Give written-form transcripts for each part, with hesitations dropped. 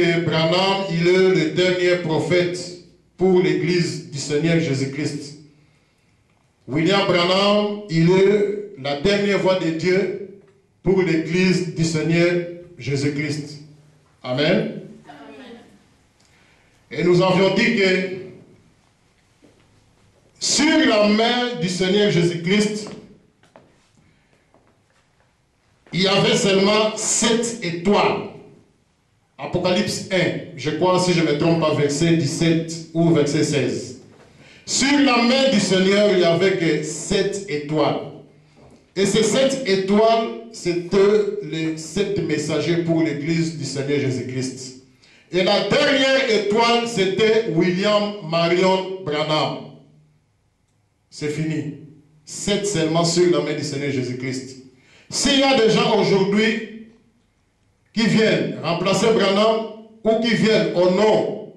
que Branham, il est le dernier prophète pour l'Église du Seigneur Jésus-Christ. William Branham, il est la dernière voix de Dieu pour l'Église du Seigneur Jésus-Christ. Amen. Et nous avions dit que sur la main du Seigneur Jésus-Christ, il y avait seulement 7 étoiles. Apocalypse 1, je crois, si je ne me trompe pas, verset 17 ou verset 16. Sur la main du Seigneur, il n'y avait que 7 étoiles. Et ces 7 étoiles, c'était les 7 messagers pour l'Église du Seigneur Jésus-Christ. Et la dernière étoile, c'était William Marrion Branham. C'est fini. 7 seulement sur la main du Seigneur Jésus-Christ. S'il y a des gens aujourd'hui qui viennent remplacer Branham ou qui viennent au nom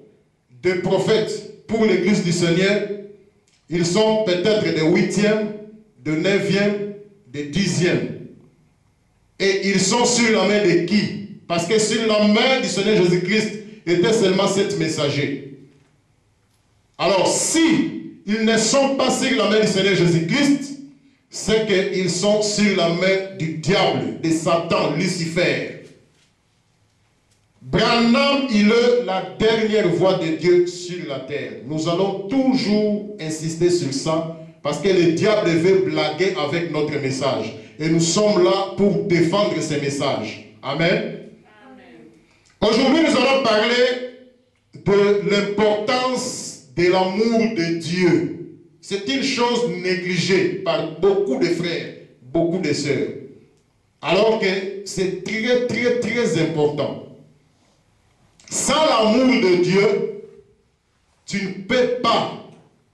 des prophètes pour l'Église du Seigneur, ils sont peut-être des 8e, des 9e, des 10e. Et ils sont sur la main de qui? Parce que sur la main du Seigneur Jésus-Christ étaient seulement 7 messagers. Alors si ils ne sont pas sur la main du Seigneur Jésus-Christ, c'est qu'ils sont sur la main du diable, de Satan, Lucifer. Branham, il est la dernière voix de Dieu sur la terre. Nous allons toujours insister sur ça parce que le diable veut blaguer avec notre message. Et nous sommes là pour défendre ces messages. Amen. Amen. Aujourd'hui, nous allons parler de l'importance de l'amour de Dieu. C'est une chose négligée par beaucoup de frères, beaucoup de sœurs. Alors que c'est très, très, très important. Sans l'amour de Dieu, tu ne peux pas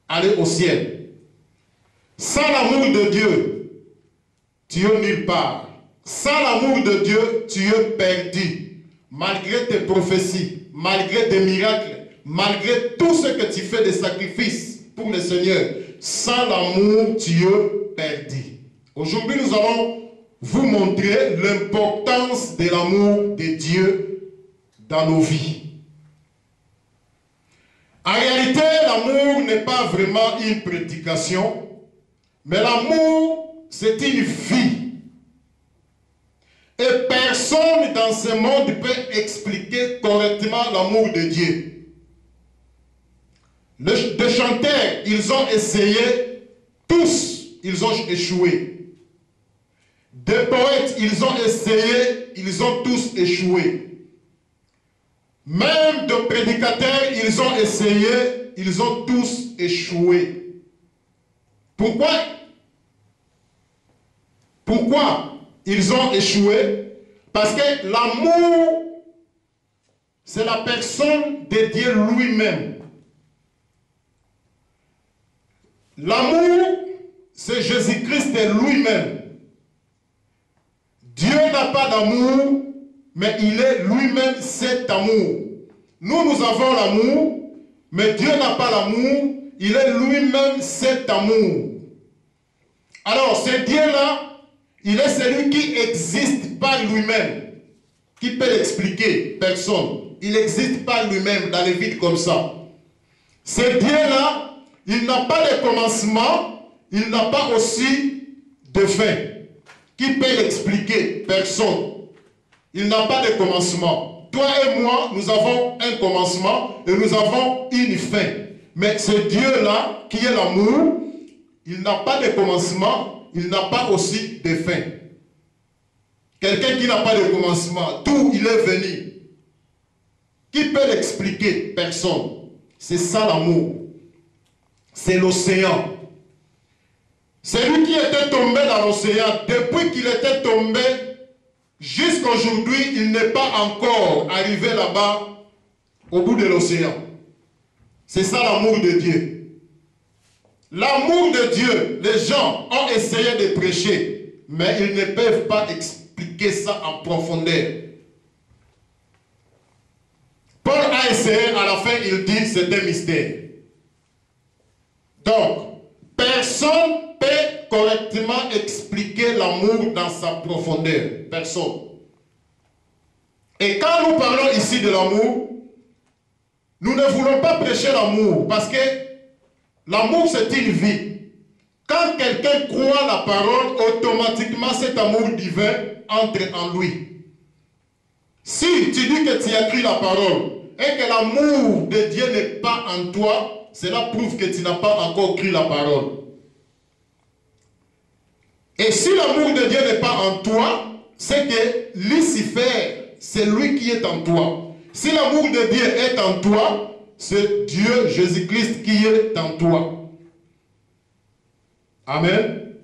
aller au ciel. Sans l'amour de Dieu, tu es nulle part. Sans l'amour de Dieu, tu es perdu. Malgré tes prophéties, malgré tes miracles, malgré tout ce que tu fais de sacrifices pour le Seigneur, sans l'amour, tu es perdu. Aujourd'hui, nous allons vous montrer l'importance de l'amour de Dieu dans nos vies. En réalité, l'amour n'est pas vraiment une prédication, mais l'amour, c'est une vie. Et personne dans ce monde peut expliquer correctement l'amour de Dieu. Les chanteurs, ils ont essayé, tous, ils ont échoué. Des poètes, ils ont essayé, ils ont tous échoué. Même de prédicateurs, ils ont essayé, ils ont tous échoué. Pourquoi? Pourquoi ils ont échoué? Parce que l'amour, c'est la personne de Dieu lui-même. L'amour, c'est Jésus-Christ lui-même. Dieu n'a pas d'amour, mais il est lui-même cet amour. Nous, nous avons l'amour, mais Dieu n'a pas l'amour. Il est lui-même cet amour. Alors, ce Dieu-là, il est celui qui existe par lui-même. Qui peut l'expliquer? Personne. Il existe par lui-même dans les vides comme ça. Ce Dieu-là, il n'a pas de commencement, il n'a pas aussi de fin. Qui peut l'expliquer? Personne. Il n'a pas de commencement. Toi et moi, nous avons un commencement et nous avons une fin. Mais ce Dieu-là, qui est l'amour, il n'a pas de commencement, il n'a pas aussi de fin. Quelqu'un qui n'a pas de commencement, d'où il est venu, qui peut l'expliquer? Personne. C'est ça l'amour. C'est l'océan. Celui qui était tombé dans l'océan, depuis qu'il était tombé, jusqu'aujourd'hui, il n'est pas encore arrivé là-bas, au bout de l'océan. C'est ça l'amour de Dieu. L'amour de Dieu, les gens ont essayé de prêcher, mais ils ne peuvent pas expliquer ça en profondeur. Paul a essayé, à la fin, il dit, c'est un mystère. Donc, personne ne peut correctement expliquer l'amour dans sa profondeur. Personne. Et quand nous parlons ici de l'amour, nous ne voulons pas prêcher l'amour, parce que l'amour c'est une vie. Quand quelqu'un croit la parole, automatiquement cet amour divin entre en lui. Si tu dis que tu as cru la parole et que l'amour de Dieu n'est pas en toi, cela prouve que tu n'as pas encore cru la parole. Et si l'amour de Dieu n'est pas en toi, c'est que Lucifer, c'est lui qui est en toi. Si l'amour de Dieu est en toi, c'est Dieu, Jésus-Christ, qui est en toi. Amen.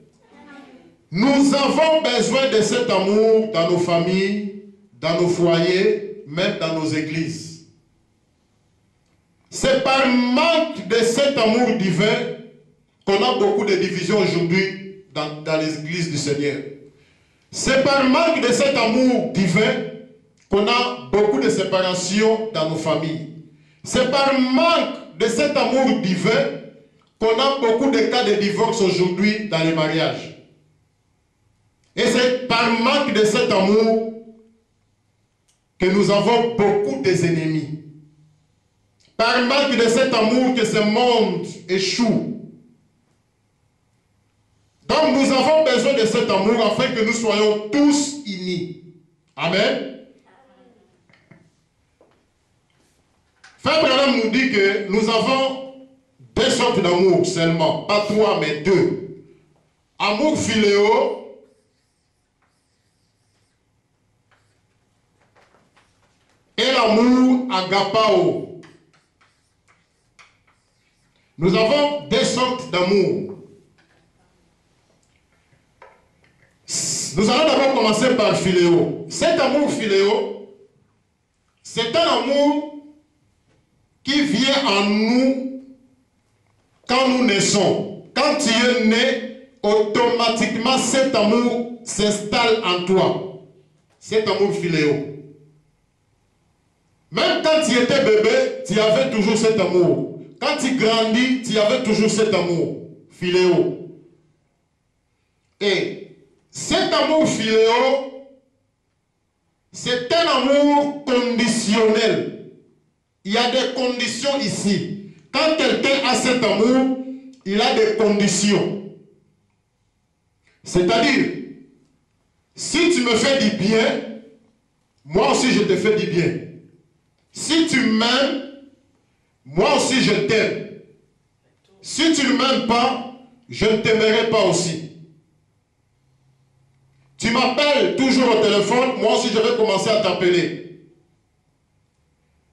Nous avons besoin de cet amour dans nos familles, dans nos foyers, même dans nos églises. C'est par manque de cet amour divin qu'on a beaucoup de divisions aujourd'hui dans les églises du Seigneur. C'est par manque de cet amour divin qu'on a beaucoup de séparations dans nos familles. C'est par manque de cet amour divin qu'on a beaucoup de cas de divorce aujourd'hui dans les mariages. Et c'est par manque de cet amour que nous avons beaucoup d'ennemis. Par manque de cet amour que ce monde échoue. Donc nous avons besoin de cet amour afin que nous soyons tous unis. Amen. Frère Branham nous dit que nous avons deux sortes d'amour seulement, pas trois mais deux. Amour phileo et l'amour agapao. Nous avons deux sortes d'amour. Nous allons d'abord commencer par phileo. Cet amour phileo, c'est un amour qui vient en nous quand nous naissons. Quand tu es né, automatiquement cet amour s'installe en toi. Cet amour phileo. Même quand tu étais bébé, tu avais toujours cet amour. Quand tu grandis, tu avais toujours cet amour phileo. Et cet amour phileo, c'est un amour conditionnel. Il y a des conditions ici. Quand quelqu'un a cet amour, il a des conditions. C'est-à-dire, si tu me fais du bien, moi aussi je te fais du bien. Si tu m'aimes, moi aussi je t'aime. Si tu ne m'aimes pas, je ne t'aimerai pas aussi. Tu m'appelles toujours au téléphone, moi aussi je vais commencer à t'appeler.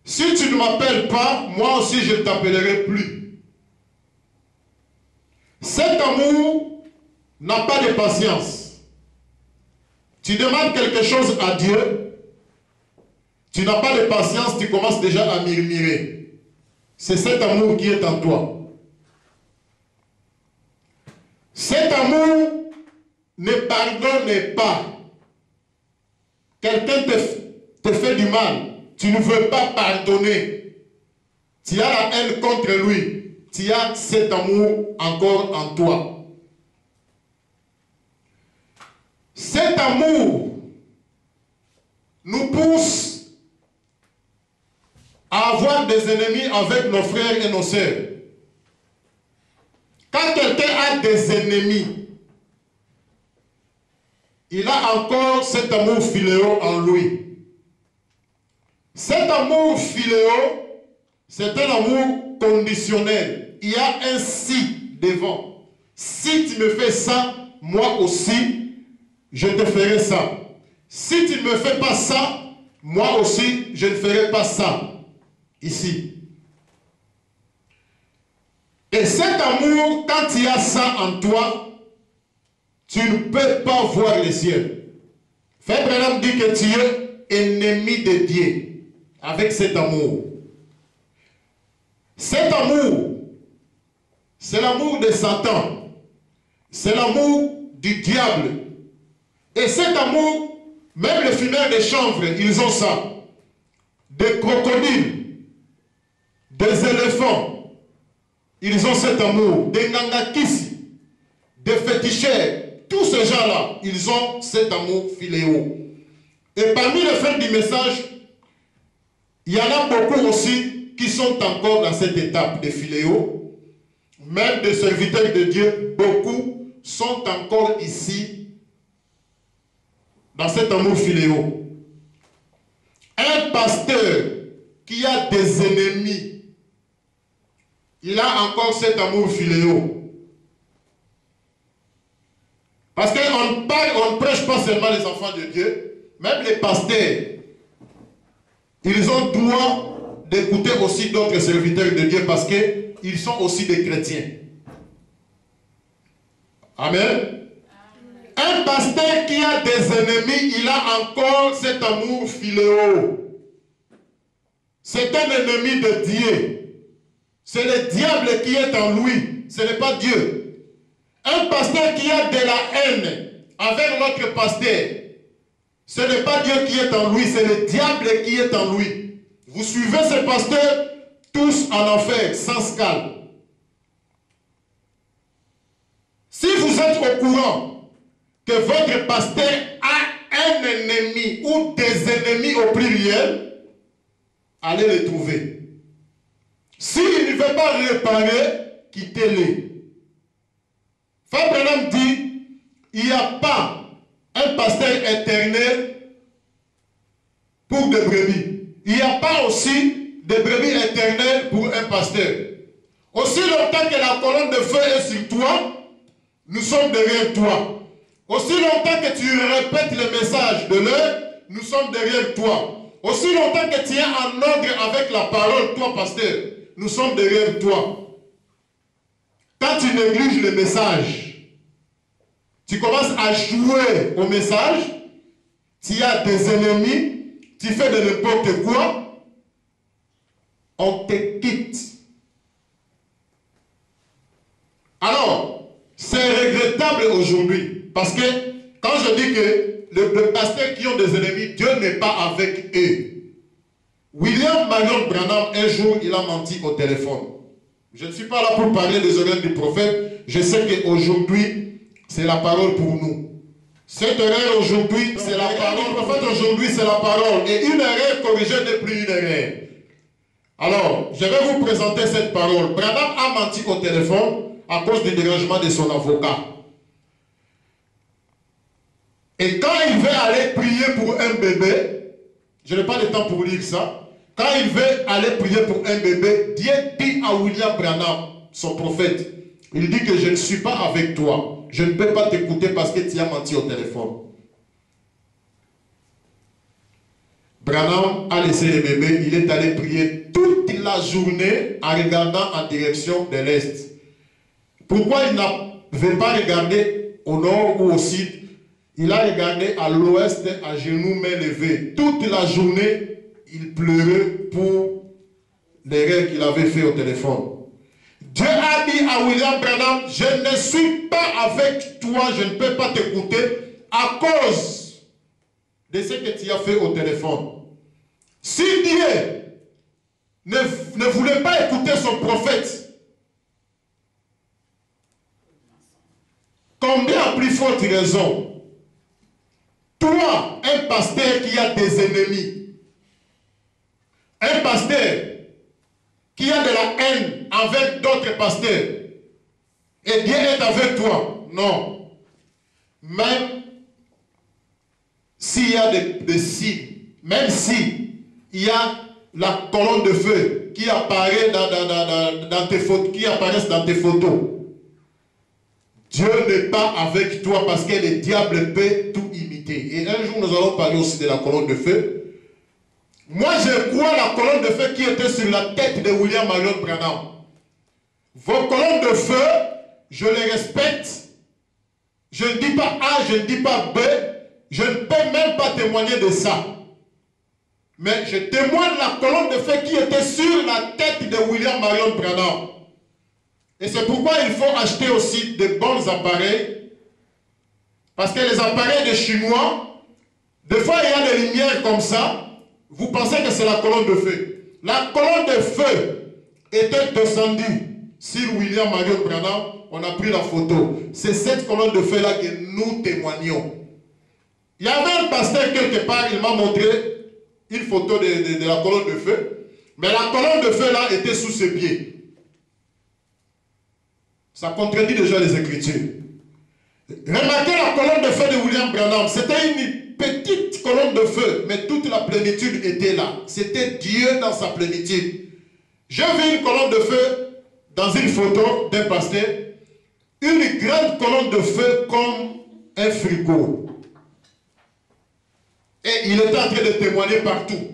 Si tu ne m'appelles pas, moi aussi je ne t'appellerai plus. Cet amour n'a pas de patience. Tu demandes quelque chose à Dieu, tu n'as pas de patience, tu commences déjà à murmurer. C'est cet amour qui est en toi. Cet amour ne pardonne pas. Quelqu'un te fait du mal. Tu ne veux pas pardonner. Tu as la haine contre lui. Tu as cet amour encore en toi. Cet amour nous pousse à avoir des ennemis avec nos frères et nos sœurs. Quand quelqu'un a des ennemis, il a encore cet amour phileo en lui. Cet amour phileo, c'est un amour conditionnel. Il y a un « si » devant. Si tu me fais ça, moi aussi, je te ferai ça. Si tu ne me fais pas ça, moi aussi, je ne ferai pas ça. Ici. Et cet amour, quand il y a ça en toi, tu ne peux pas voir les cieux. Frère Branham dit que tu es ennemi de Dieu. Avec cet amour. Cet amour, c'est l'amour de Satan. C'est l'amour du diable. Et cet amour, même les fumeurs de chanvre, ils ont ça. Des crocodiles, des éléphants, ils ont cet amour. Des nangakis, des féticheurs, tous ces gens-là, ils ont cet amour phileo. Et parmi les faits du message, Il y en a beaucoup aussi qui sont encore dans cette étape de Phileo, même des serviteurs de Dieu, beaucoup sont encore ici, dans cet amour Phileo. Un pasteur qui a des ennemis, il a encore cet amour Phileo. Parce qu'on parle, on ne prêche pas seulement les enfants de Dieu, même les pasteurs, ils ont droit d'écouter aussi d'autres serviteurs de Dieu parce qu'ils sont aussi des chrétiens. Amen. Amen. Un pasteur qui a des ennemis, il a encore cet amour philéo. C'est un ennemi de Dieu. C'est le diable qui est en lui. Ce n'est pas Dieu. Un pasteur qui a de la haine avec l'autre pasteur, ce n'est pas Dieu qui est en lui, c'est le diable qui est en lui. Vous suivez ces pasteurs, tous en enfer, sans scale. Si vous êtes au courant que votre pasteur a un ennemi ou des ennemis au pluriel, allez les trouver. S'il ne veut pas réparer, quittez-les. Frère Branham dit, il n'y a pas un pasteur éternel pour des brebis. Il n'y a pas aussi des brebis éternelles pour un pasteur. Aussi longtemps que la colonne de feu est sur toi, nous sommes derrière toi. Aussi longtemps que tu répètes le message de l'heure, nous sommes derrière toi. Aussi longtemps que tu es en ordre avec la parole, toi pasteur, nous sommes derrière toi. Quand tu négliges le message, tu commences à jouer au message, tu as des ennemis, tu fais de n'importe quoi, on te quitte. Alors, c'est regrettable aujourd'hui, parce que quand je dis que les pasteurs qui ont des ennemis, Dieu n'est pas avec eux. William Marrion Branham, un jour, il a menti au téléphone. Je ne suis pas là pour parler des oreilles du prophète, je sais qu'aujourd'hui, c'est la parole pour nous. Cette erreur aujourd'hui, c'est la parole. En fait, aujourd'hui, c'est la parole. Et une erreur corrigée n'est plus une erreur. Alors, je vais vous présenter cette parole. Branham a menti au téléphone à cause du dérangement de son avocat. Et quand il veut aller prier pour un bébé, je n'ai pas le temps pour lire ça. Quand il veut aller prier pour un bébé, Dieu dit à William Branham, son prophète, il dit que je ne suis pas avec toi. Je ne peux pas t'écouter parce que tu as menti au téléphone. Branham a laissé le bébé, il est allé prier toute la journée en regardant en direction de l'Est. Pourquoi il n'avait pas regardé au nord ou au sud? Il a regardé à l'ouest, à genoux, mains levées. Toute la journée, il pleurait pour l'erreur qu'il avait fait au téléphone. Dieu a dit à William Branham, je ne suis pas avec toi, je ne peux pas t'écouter à cause de ce que tu as fait au téléphone. Si Dieu ne voulait pas écouter son prophète, combien à plus forte raison, toi, un pasteur qui a des ennemis, un pasteur qui a de la haine avec d'autres pasteurs, et Dieu est avec toi. Non. Même s'il y a des signes, même s'il y a la colonne de feu qui apparaît dans tes photos, qui apparaissent dans tes photos, Dieu n'est pas avec toi parce que le diable peut tout imiter. Et un jour, nous allons parler aussi de la colonne de feu. Moi, je crois la colonne de feu qui était sur la tête de William Marrion Branham. Vos colonnes de feu, je les respecte. Je ne dis pas A, je ne dis pas B. Je ne peux même pas témoigner de ça. Mais je témoigne la colonne de feu qui était sur la tête de William Marrion Branham. Et c'est pourquoi il faut acheter aussi de bons appareils. Parce que les appareils des Chinois, des fois il y a des lumières comme ça. Vous pensez que c'est la colonne de feu. La colonne de feu était descendue sur William Marrion Branham. On a pris la photo. C'est cette colonne de feu-là que nous témoignons. Il y avait un pasteur quelque part, il m'a montré une photo de la colonne de feu. Mais la colonne de feu là était sous ses pieds. Ça contredit déjà les Écritures. Remarquez la colonne de feu de William Branham. C'était une petite colonne de feu, mais toute la plénitude était là. C'était Dieu dans sa plénitude. J'ai vu une colonne de feu dans une photo d'un pasteur. Une grande colonne de feu comme un frigo. Et il était en train de témoigner partout.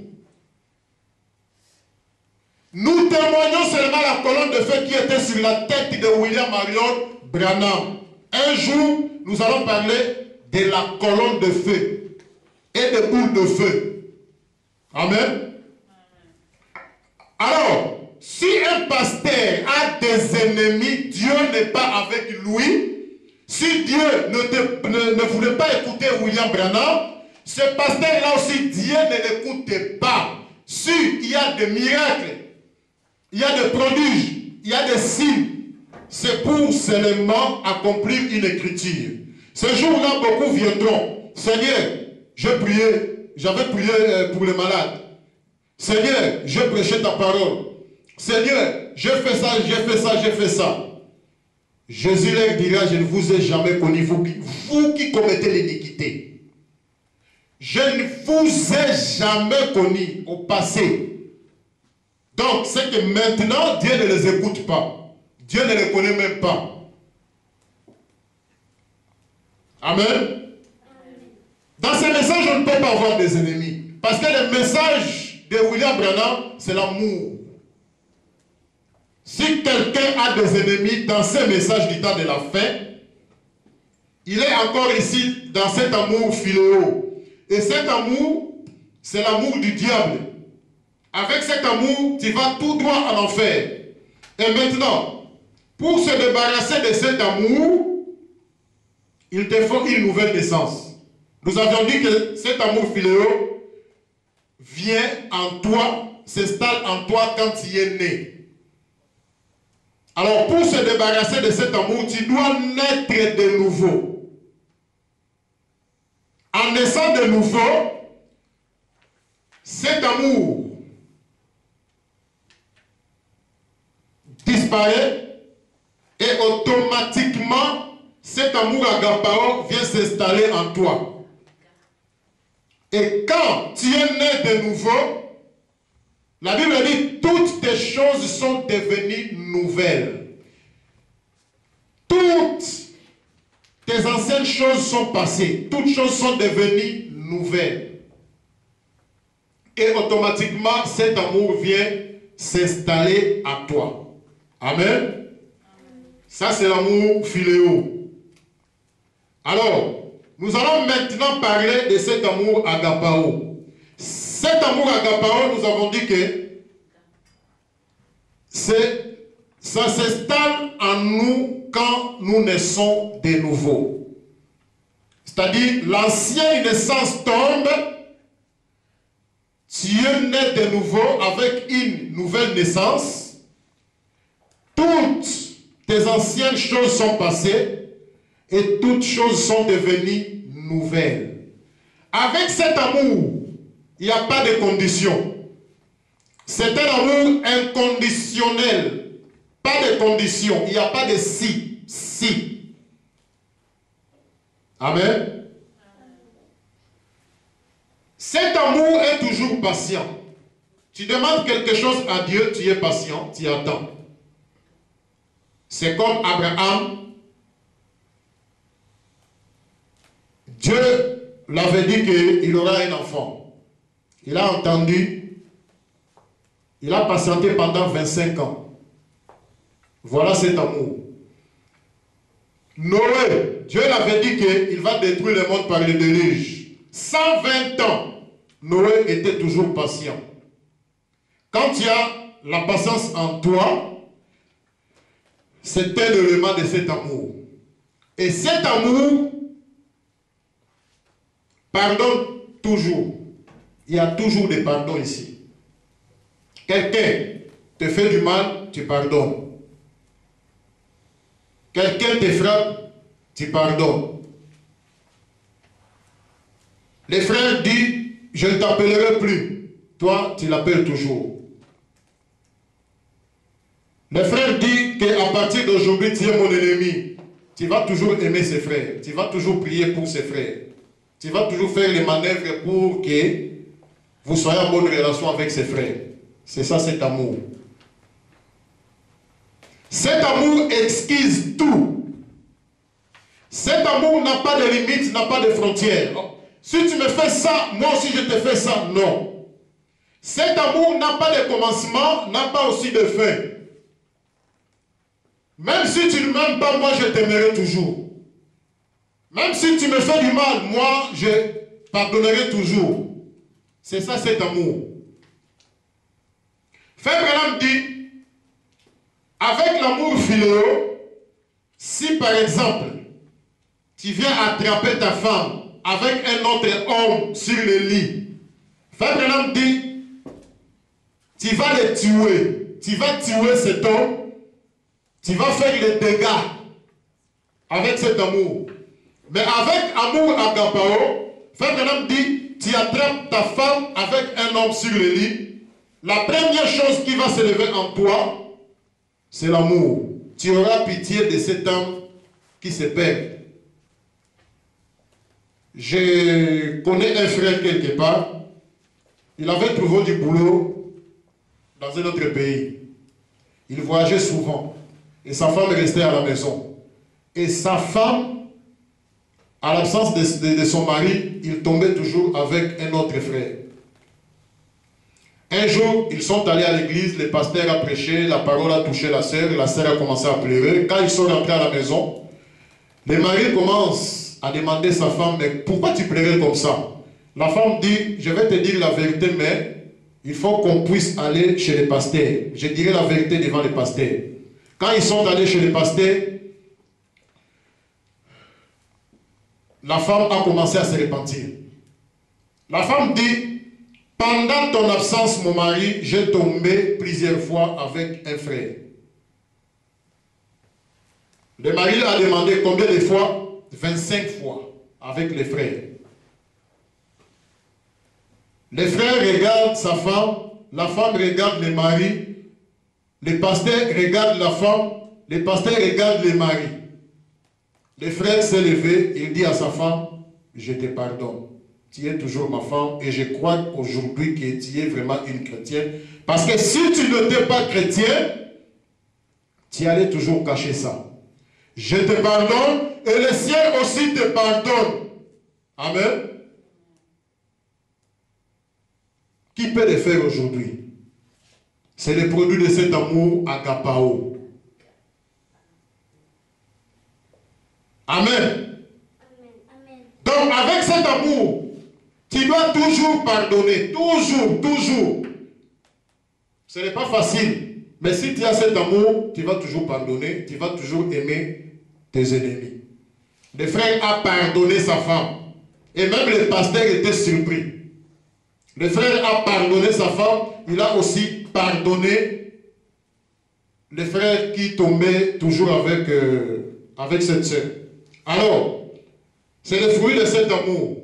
Nous témoignons seulement la colonne de feu qui était sur la tête de William Marion Branham. Un jour, nous allons parler de la colonne de feu et des boules de feu. Amen. Alors, si un pasteur a des ennemis, Dieu n'est pas avec lui. Si Dieu ne voulait pas écouter William Branham, ce pasteur-là aussi, Dieu ne l'écoute pas. Si il y a des miracles, il y a des prodiges, il y a des signes, c'est pour seulement accomplir une écriture. Ce jour-là, beaucoup viendront. Seigneur, j'avais prié pour les malades. Seigneur, je prêchais ta parole. Seigneur, j'ai fait ça, j'ai fait ça, j'ai fait ça. Jésus leur dira, je ne vous ai jamais connu, vous qui commettez l'iniquité. Je ne vous ai jamais connu au passé. Donc, c'est que maintenant, Dieu ne les écoute pas. Dieu ne les connaît même pas. Amen. Dans ce message, on ne peut pas avoir des ennemis. Parce que le message de William Branham, c'est l'amour. Si quelqu'un a des ennemis dans ce message du temps de la fin, il est encore ici dans cet amour philéo. Et cet amour, c'est l'amour du diable. Avec cet amour, tu vas tout droit à l'enfer. Et maintenant, pour se débarrasser de cet amour, il te faut une nouvelle naissance. Nous avions dit que cet amour philéo vient en toi, s'installe en toi quand tu es né. Alors, pour se débarrasser de cet amour, tu dois naître de nouveau. En naissant de nouveau, cet amour disparaît et automatiquement cet amour agapao vient s'installer en toi. Et quand tu es né de nouveau, la Bible dit toutes tes choses sont devenues nouvelles. Toutes tes anciennes choses sont passées, toutes choses sont devenues nouvelles. Et automatiquement cet amour vient s'installer en toi. Amen. Amen. Ça, c'est l'amour philéo. Alors, nous allons maintenant parler de cet amour agapao. Cet amour agapao, nous avons dit que ça s'installe en nous quand nous naissons de nouveau. C'est-à-dire, l'ancienne naissance tombe, tu es né de nouveau avec une nouvelle naissance. Toutes tes anciennes choses sont passées et toutes choses sont devenues nouvelles. Avec cet amour, il n'y a pas de condition. C'est un amour inconditionnel. Pas de condition. Il n'y a pas de si. Si. Amen. Cet amour est toujours patient. Tu demandes quelque chose à Dieu, tu es patient, tu attends. C'est comme Abraham. Dieu l'avait dit qu'il aura un enfant. Il a entendu. Il a patienté pendant 25 ans. Voilà cet amour. Noé, Dieu l'avait dit qu'il va détruire le monde par le déluge. 120 ans, Noé était toujours patient. Quand tu as la patience en toi, c'est un élément de cet amour. Et cet amour pardonne toujours. Il y a toujours des pardons ici. Quelqu'un te fait du mal, tu pardonnes. Quelqu'un te frappe, tu pardonnes. Les frères disent, je ne t'appellerai plus. toi tu l'appelles toujours. Mes frères disent qu'à partir d'aujourd'hui, tu es mon ennemi. Tu vas toujours aimer ses frères. Tu vas toujours prier pour ses frères. Tu vas toujours faire les manœuvres pour que vous soyez en bonne relation avec ses frères. C'est ça cet amour. Cet amour excuse tout. Cet amour n'a pas de limites, n'a pas de frontières. Si tu me fais ça, moi aussi je te fais ça, non. Cet amour n'a pas de commencement, n'a pas aussi de fin. Même si tu ne m'aimes pas, moi je t'aimerai toujours. Même si tu me fais du mal, moi je pardonnerai toujours. C'est ça cet amour. Frère Branham dit, avec l'amour phileo, si par exemple tu viens attraper ta femme avec un autre homme sur le lit, Frère Branham dit, tu vas le tuer. Tu vas tuer cet homme. Tu vas faire les dégâts avec cet amour. Mais avec amour agapao, Frère Branham dit, tu attrapes ta femme avec un homme sur le lit. La première chose qui va s'élever en toi, c'est l'amour. Tu auras pitié de cet homme qui se perd. Je connais un frère quelque part. Il avait trouvé du boulot dans un autre pays. Il voyageait souvent. Et sa femme restait à la maison. Et sa femme, à l'absence de son mari, il tombait toujours avec un autre frère. Un jour, ils sont allés à l'église, le pasteur a prêché, la parole a touché la sœur a commencé à pleurer. Quand ils sont rentrés à la maison, le mari commence à demander à sa femme, mais pourquoi tu pleurais comme ça? La femme dit, je vais te dire la vérité, mais il faut qu'on puisse aller chez le pasteur. Je dirai la vérité devant le pasteur. Quand ils sont allés chez le pasteur, la femme a commencé à se repentir. La femme dit, pendant ton absence, mon mari, j'ai tombé plusieurs fois avec un frère. Le mari a demandé combien de fois? 25 fois avec les frères. Les frères regardent sa femme, la femme regarde le mari. Les pasteurs regardent la femme, les pasteurs regardent les maris. Le frère s'est levé, il dit à sa femme, je te pardonne, tu es toujours ma femme et je crois aujourd'hui que tu es vraiment une chrétienne. Parce que si tu n'étais pas chrétien, tu allais toujours cacher ça. Je te pardonne et le ciel aussi te pardonne. Amen. Qui peut le faire aujourd'hui? C'est le produit de cet amour agapao. Amen. Amen. Amen. Donc avec cet amour, tu dois toujours pardonner. Toujours, toujours. Ce n'est pas facile. Mais si tu as cet amour, tu vas toujours pardonner. Tu vas toujours aimer tes ennemis. Le frère a pardonné sa femme. Et même le pasteur était surpris. Le frère a pardonné sa femme. Il a aussi pardonner les frères qui tombaient toujours avec cette sœur. Alors, c'est le fruit de cet amour.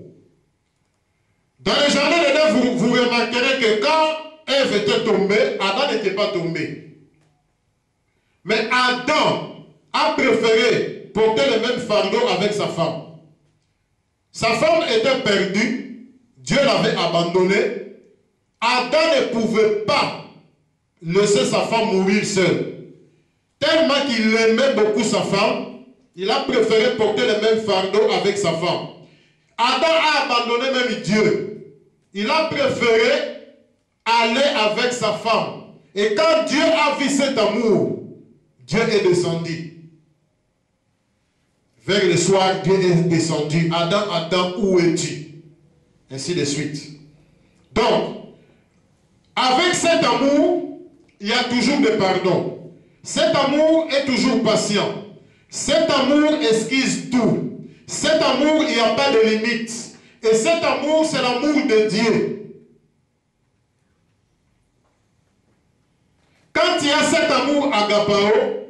Dans le jardin d'Éden, vous remarquerez que quand Ève était tombée, Adam n'était pas tombé. Mais Adam a préféré porter le même fardeau avec sa femme. Sa femme était perdue, Dieu l'avait abandonnée. Adam ne pouvait pas laisser sa femme mourir seule. Tellement qu'il aimait beaucoup sa femme, il a préféré porter le même fardeau avec sa femme. Adam a abandonné même Dieu. Il a préféré aller avec sa femme. Et quand Dieu a vu cet amour, Dieu est descendu. Vers le soir, Dieu est descendu. Adam, Adam, où es-tu? Ainsi de suite. Donc, avec cet amour, il y a toujours des pardons. Cet amour est toujours patient. Cet amour esquisse tout. Cet amour, il n'y a pas de limite. Et cet amour, c'est l'amour de Dieu. Quand il y a cet amour agapao,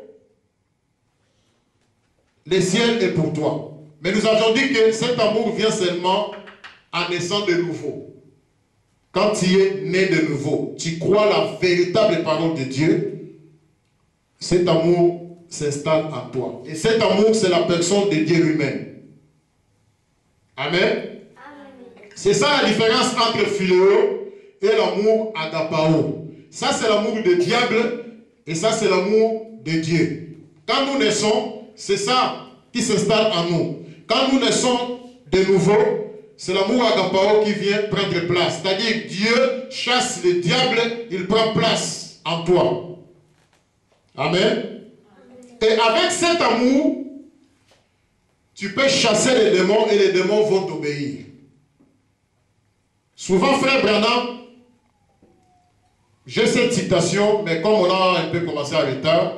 le ciel est pour toi. Mais nous avons dit que cet amour vient seulement en naissant de nouveau. Quand tu es né de nouveau, tu crois la véritable parole de Dieu, cet amour s'installe en toi. Et cet amour, c'est la personne de Dieu lui-même. Amen. C'est ça la différence entre Phileo et l'amour Agapao. Ça, c'est l'amour de diable et ça, c'est l'amour de Dieu. Quand nous naissons, c'est ça qui s'installe en nous. Quand nous naissons de nouveau, c'est l'amour Agapao qui vient prendre place. C'est-à-dire Dieu chasse le diable, il prend place en toi. Amen. Et avec cet amour, tu peux chasser les démons et les démons vont t'obéir. Souvent, frère Branham, j'ai cette citation, mais comme on a un peu commencé à retard,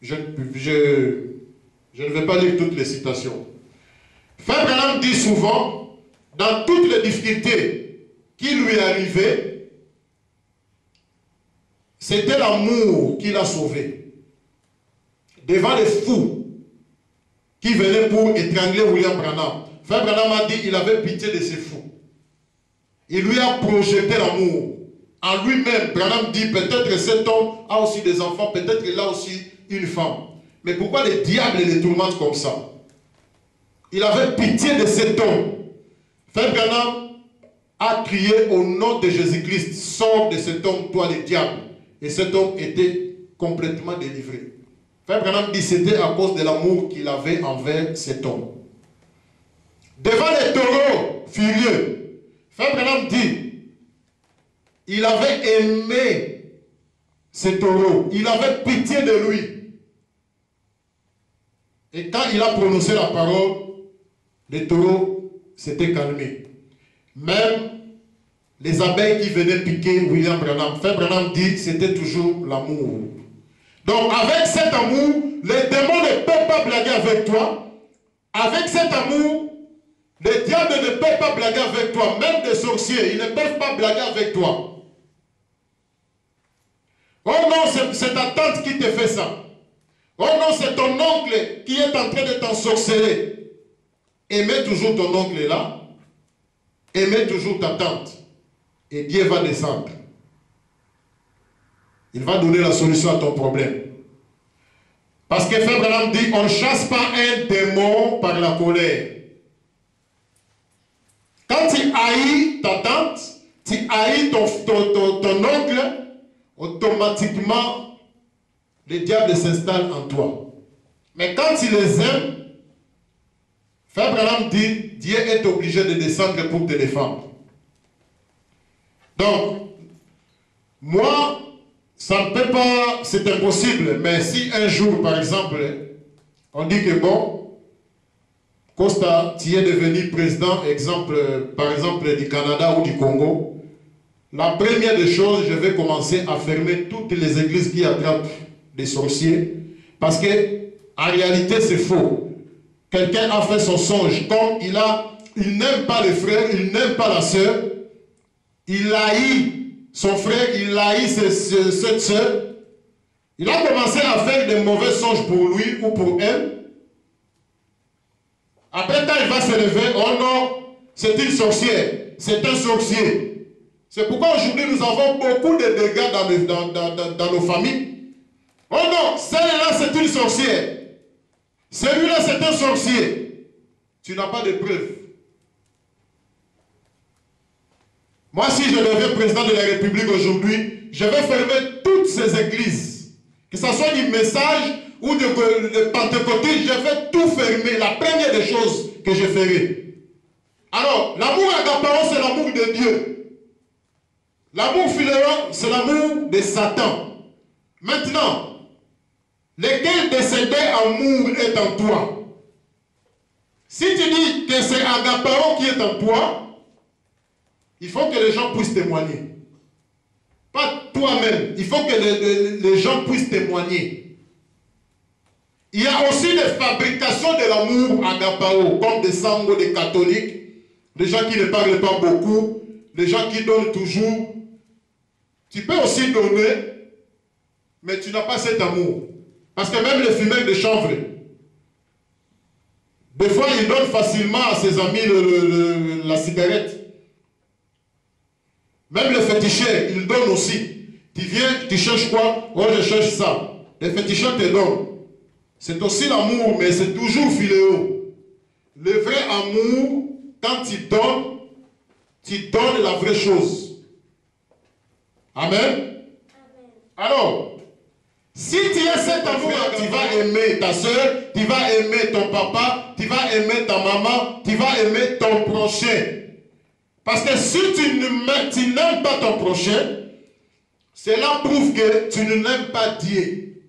je ne vais pas lire toutes les citations. Frère Branham dit souvent, dans toutes les difficultés qui lui arrivaient, c'était l'amour qui l'a sauvé. Devant les fous qui venaient pour étrangler William Branham. Frère Branham a dit qu'il avait pitié de ces fous. Il lui a projeté l'amour. En lui-même, Branham dit, peut-être cet homme a aussi des enfants, peut-être qu'il a aussi une femme. Mais pourquoi le diable les tourmente comme ça? Il avait pitié de cet homme. Frère Branham a crié au nom de Jésus-Christ, sors de cet homme, toi le diable. Et cet homme était complètement délivré. Frère Branham dit, c'était à cause de l'amour qu'il avait envers cet homme. Devant les taureaux furieux, Frère Branham dit, il avait aimé ce taureau, il avait pitié de lui. Et quand il a prononcé la parole, les taureaux s'étaient calmés. Même les abeilles qui venaient piquer William Branham, Frère Branham dit, c'était toujours l'amour. Donc avec cet amour, les démons ne peuvent pas blaguer avec toi. Avec cet amour, les diables ne peuvent pas blaguer avec toi. Même des sorciers, ils ne peuvent pas blaguer avec toi. Oh non, c'est ta tante qui te fait ça. Oh non, c'est ton oncle qui est en train de t'ensorceler. Aimez toujours ton oncle là. Aimez toujours ta tante. Et Dieu va descendre. Il va donner la solution à ton problème. Parce que Frère Branham dit, on ne chasse pas un démon par la colère. Quand tu haïs ta tante, tu haïs ton oncle, automatiquement, le diable s'installe en toi. Mais quand tu les aimes, Frère Branham dit, Dieu est obligé de descendre pour te défendre. Donc, moi, ça ne peut pas, c'est impossible, mais si un jour, par exemple, on dit que bon, Costa, tu es devenu président, par exemple, du Canada ou du Congo, la première des choses, je vais commencer à fermer toutes les églises qui attrapent des sorciers, parce que en réalité, c'est faux. Quelqu'un a fait son songe, comme il n'aime pas le frère, il n'aime pas la sœur, il haït son frère, il haït cette soeur. Il a commencé à faire des mauvais songes pour lui ou pour elle. Après, quand il va se lever, oh non, c'est une sorcière, c'est un sorcier. C'est pourquoi aujourd'hui nous avons beaucoup de dégâts dans nos familles. Oh non, celle-là c'est une sorcière. Celui-là c'est un sorcier. Tu n'as pas de preuves. Moi, si je deviens président de la République aujourd'hui, je vais fermer toutes ces églises. Que ce soit du message ou de Pentecôté, je vais tout fermer. La première des choses que je ferai. Alors, l'amour Agapao, c'est l'amour de Dieu. L'amour Phileo, c'est l'amour de Satan. Maintenant, lequel de ces deux amours est en toi? Si tu dis que c'est Agapao qui est en toi, il faut que les gens puissent témoigner. Pas toi-même. Il faut que les gens puissent témoigner. Il y a aussi des fabrications de l'amour Agapao, comme des sangos des catholiques, des gens qui ne parlent pas beaucoup, des gens qui donnent toujours. Tu peux aussi donner, mais tu n'as pas cet amour. Parce que même les fumeurs de chanvre, des fois, ils donnent facilement à ses amis la cigarette. Même les féticheurs, ils donnent aussi. Tu viens, tu cherches quoi? Oh, je cherche ça. Les féticheurs te donnent. C'est aussi l'amour, mais c'est toujours philéo. Le vrai amour, quand tu donnes la vraie chose. Amen. Amen. Alors, si tu es cet amour, tu vas aimer ta soeur, tu vas aimer ton papa, tu vas aimer ta maman, tu vas aimer ton prochain. Parce que si tu n'aimes pas ton prochain, cela prouve que tu ne n'aimes pas Dieu.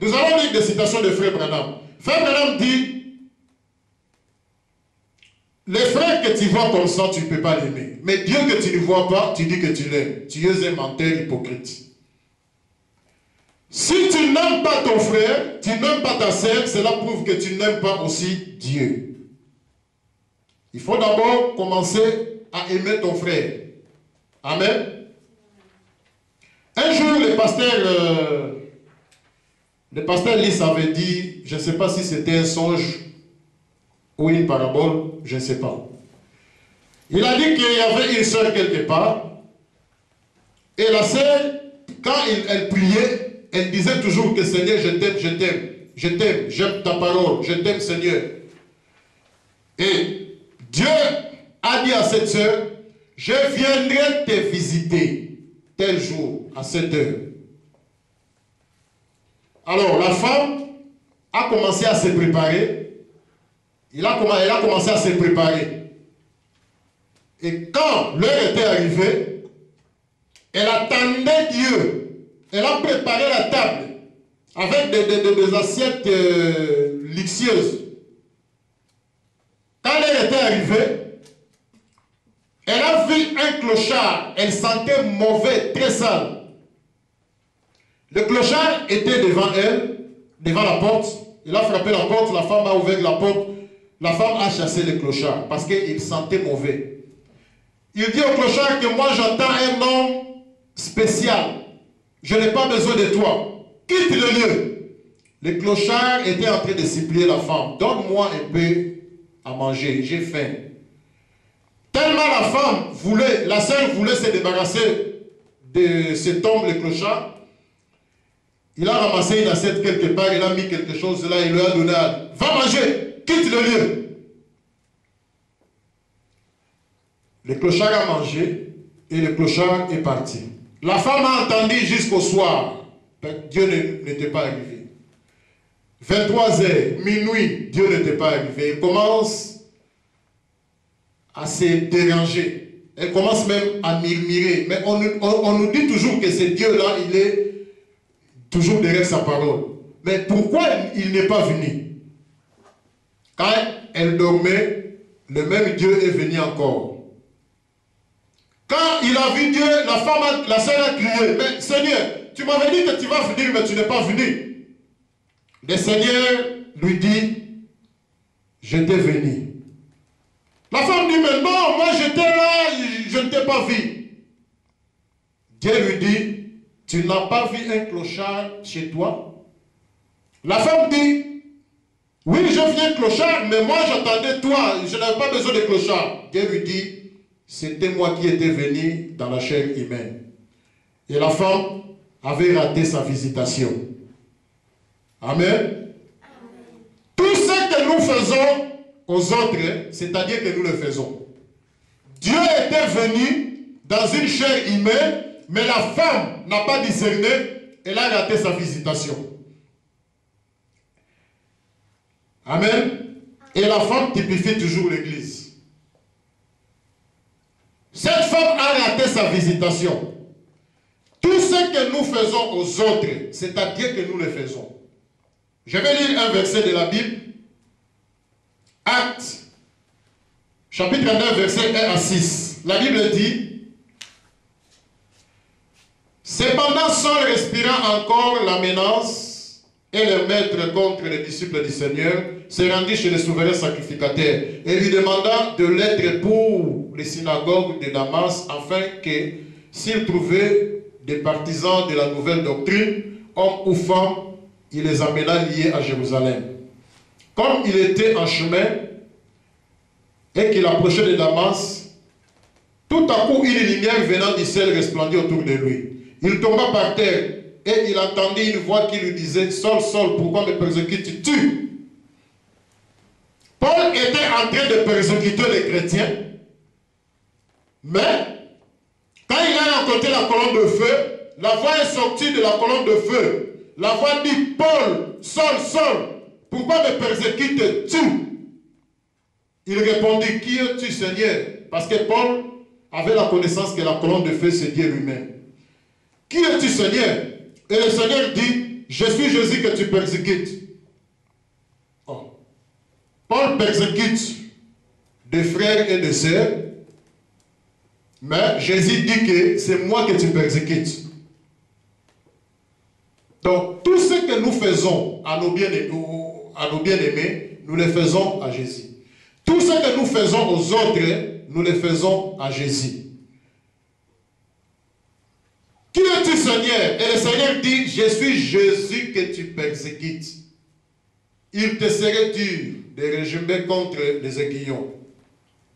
Nous avons lu des citations de Frère Branham. Frère Branham dit, les frères que tu vois comme ça, tu ne peux pas l'aimer. Mais Dieu que tu ne vois pas, tu dis que tu l'aimes. Tu es un menteur hypocrite. Si tu n'aimes pas ton frère, tu n'aimes pas ta sœur, cela prouve que tu n'aimes pas aussi Dieu. Il faut d'abord commencer à aimer ton frère. Amen. Un jour, le pasteur Lys avait dit, je ne sais pas si c'était un songe ou une parabole, je ne sais pas. Il a dit qu'il y avait une sœur quelque part, et la sœur, quand elle priait, elle disait toujours que Seigneur, je t'aime, je t'aime, je t'aime, j'aime ta parole, je t'aime Seigneur. Et Dieu a dit à cette sœur, je viendrai te visiter tel jour, à cette heure. Alors, la femme a commencé à se préparer. Elle a commencé à se préparer. Et quand l'heure était arrivée, elle attendait Dieu. Elle a préparé la table avec des assiettes luxueuses. Quand l'heure était arrivée, elle a vu un clochard, elle sentait mauvais, très sale. Le clochard était devant elle, devant la porte. Il a frappé la porte, la femme a ouvert la porte. La femme a chassé le clochard parce qu'il sentait mauvais. Il dit au clochard que moi j'entends un homme spécial. Je n'ai pas besoin de toi. Quitte le lieu. Le clochard était en train de supplier la femme. Donne-moi un peu à manger, j'ai faim. Tellement la femme voulait, la sœur voulait se débarrasser de cet homme, le clochard. Il a ramassé une assiette quelque part, il a mis quelque chose là, il lui a donné, va manger, quitte le lieu. Le clochard a mangé et le clochard est parti. La femme a entendu jusqu'au soir. Dieu n'était pas arrivé. 23h, minuit, Dieu n'était pas arrivé. Il commence à se déranger. Elle commence même à murmurer. Mais on nous dit toujours que ce Dieu-là, il est toujours derrière sa parole. Mais pourquoi il n'est pas venu? Quand elle dormait, le même Dieu est venu encore. Quand il a vu Dieu, la sœur a crié, mais Seigneur, tu m'avais dit que tu vas venir, mais tu n'es pas venu. Le Seigneur lui dit, je t'ai venu. La femme dit, mais non, moi j'étais là, je ne t'ai pas vu. Dieu lui dit, tu n'as pas vu un clochard chez toi? La femme dit, oui, je viens clochard, mais moi j'attendais toi, je n'avais pas besoin de clochard. Dieu lui dit, c'était moi qui étais venu dans la chair humaine. Et la femme avait raté sa visitation. Amen. Amen. Tout ce que nous faisons aux autres, c'est-à-dire que nous le faisons. Dieu était venu dans une chair humaine, mais la femme n'a pas discerné, elle a raté sa visitation. Amen. Et la femme typifie toujours l'Église. Cette femme a raté sa visitation. Tout ce que nous faisons aux autres, c'est-à-dire que nous le faisons. Je vais lire un verset de la Bible. Actes, chapitre 9, versets 1 à 6. La Bible dit, cependant Saul respirant encore la menace et le maître contre les disciples du Seigneur se rendit chez le souverain sacrificateur et lui demanda de l'être pour les synagogues de Damas afin que s'il trouvait des partisans de la nouvelle doctrine, hommes ou femmes, il les amena liés à Jérusalem. Comme il était en chemin et qu'il approchait de Damas, Tout à coup, une lumière venant du ciel resplendit autour de lui. Il tomba par terre et il entendit une voix qui lui disait « Saul, Saul, pourquoi me persécutes-tu » Paul était en train de persécuter les chrétiens, mais quand il a rencontré la colonne de feu, la voix est sortie de la colonne de feu. La voix dit « Paul, Saul, Saul, pourquoi me persécutes-tu » Il répondit « Qui es-tu, Seigneur ?» Parce que Paul avait la connaissance que la colonne de feu, c'est Dieu lui-même. « Qui es-tu, Seigneur ?» Et le Seigneur dit « Je suis Jésus que tu persécutes. » Oh. Paul persécute des frères et des sœurs, mais Jésus dit que c'est moi que tu persécutes. Donc, tout ce que nous faisons à nos bien-aimés, nous le faisons à Jésus. Tout ce que nous faisons aux autres, nous le faisons à Jésus. Qui es-tu, Seigneur? Et le Seigneur dit, je suis Jésus que tu persécutes. Il te serait dur de regimber contre les aiguillons.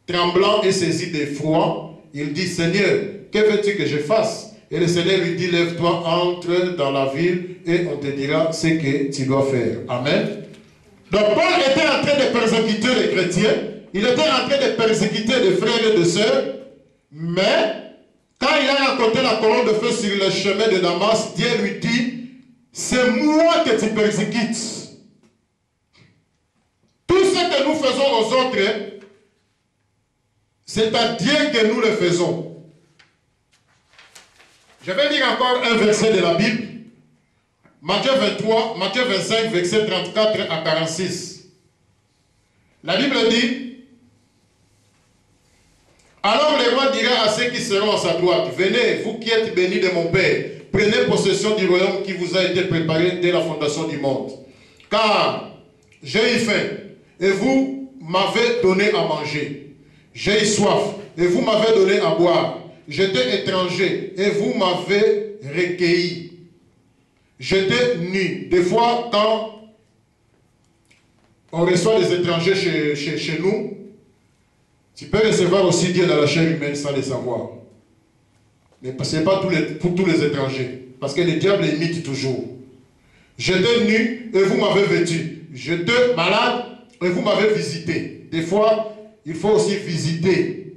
Tremblant et saisi d'effroi, il dit, Seigneur, que veux-tu que je fasse? Et le Seigneur lui dit, lève-toi, entre dans la ville et on te dira ce que tu dois faire. Amen. Donc Paul était en train de persécuter les chrétiens. Il était en train de persécuter des frères et des sœurs, mais quand il a rencontré la colonne de feu sur le chemin de Damas, Dieu lui dit, c'est moi que tu persécutes. Tout ce que nous faisons aux autres, c'est à Dieu que nous le faisons. Je vais lire encore un verset de la Bible. Matthieu 23, Matthieu 25, versets 34 à 46. La Bible dit, « Alors le roi dira à ceux qui seront à sa droite, « Venez, vous qui êtes bénis de mon Père, prenez possession du royaume qui vous a été préparé dès la fondation du monde. Car j'ai eu faim, et vous m'avez donné à manger. J'ai eu soif, et vous m'avez donné à boire. J'étais étranger, et vous m'avez recueilli. J'étais nu. Des fois, quand on reçoit des étrangers chez nous, tu peux recevoir aussi Dieu dans la chair humaine sans le savoir. Mais ce n'est pas pour tous les étrangers, parce que le diable imite toujours. J'étais nu et vous m'avez vêtu. J'étais malade et vous m'avez visité. Des fois, il faut aussi visiter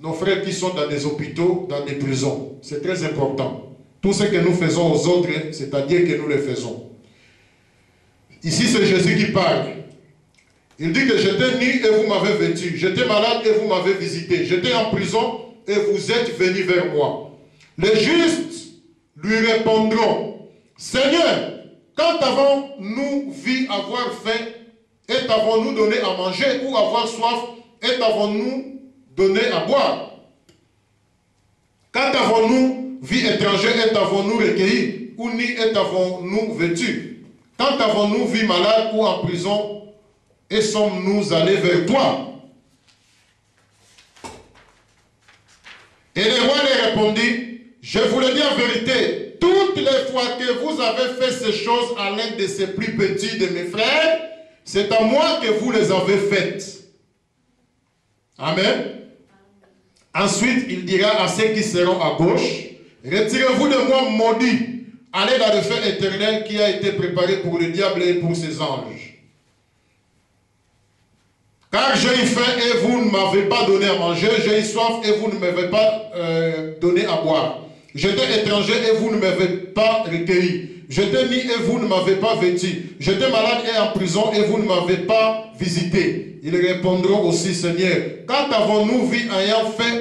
nos frères qui sont dans des hôpitaux, dans des prisons. C'est très important. Tout ce que nous faisons aux autres, c'est-à-dire que nous le faisons. Ici, c'est Jésus qui parle. Il dit que j'étais nu et vous m'avez vêtu. J'étais malade et vous m'avez visité. J'étais en prison et vous êtes venus vers moi. Les justes lui répondront, Seigneur, quand avons-nous vu avoir faim et t'avons-nous donné à manger ou avoir soif et t'avons-nous donné à boire? Quand avons-nous vu étranger et t'avons-nous recueilli ou ni et t'avons-nous vêtu? Quand avons-nous vu malade ou en prison et sommes-nous allés vers toi? Et le roi leur répondit, je vous le dis en vérité, toutes les fois que vous avez fait ces choses à l'aide de ces plus petits de mes frères, c'est à moi que vous les avez faites. Amen. Ensuite, il dira à ceux qui seront à gauche, retirez-vous de moi, maudits, allez dans le feu éternel qui a été préparé pour le diable et pour ses anges. Car j'ai eu faim et vous ne m'avez pas donné à manger, j'ai eu soif et vous ne m'avez pas donné à boire. J'étais étranger et vous ne m'avez pas recueilli. J'étais nu et vous ne m'avez pas vêtu. J'étais malade et en prison et vous ne m'avez pas visité. Ils répondront aussi, Seigneur, quand avons-nous vu ayant faim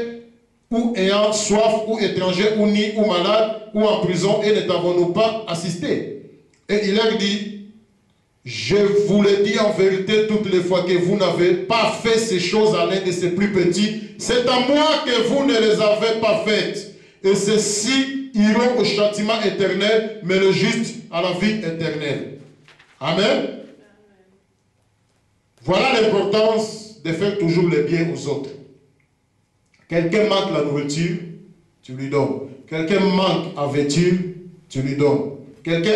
ou ayant soif, ou étranger, ou ni, ou malade, ou en prison, et ne t'avons-nous pas assisté? Et il leur dit, je vous le dis en vérité, toutes les fois que vous n'avez pas fait ces choses à l'un de ces plus petits, c'est à moi que vous ne les avez pas faites. Et ceux-ci iront au châtiment éternel, mais le juste à la vie éternelle. Amen. Amen. Voilà l'importance de faire toujours le bien aux autres. Quelqu'un manque la nourriture, tu lui donnes. Quelqu'un manque à vêtir, tu lui donnes. Quelqu'un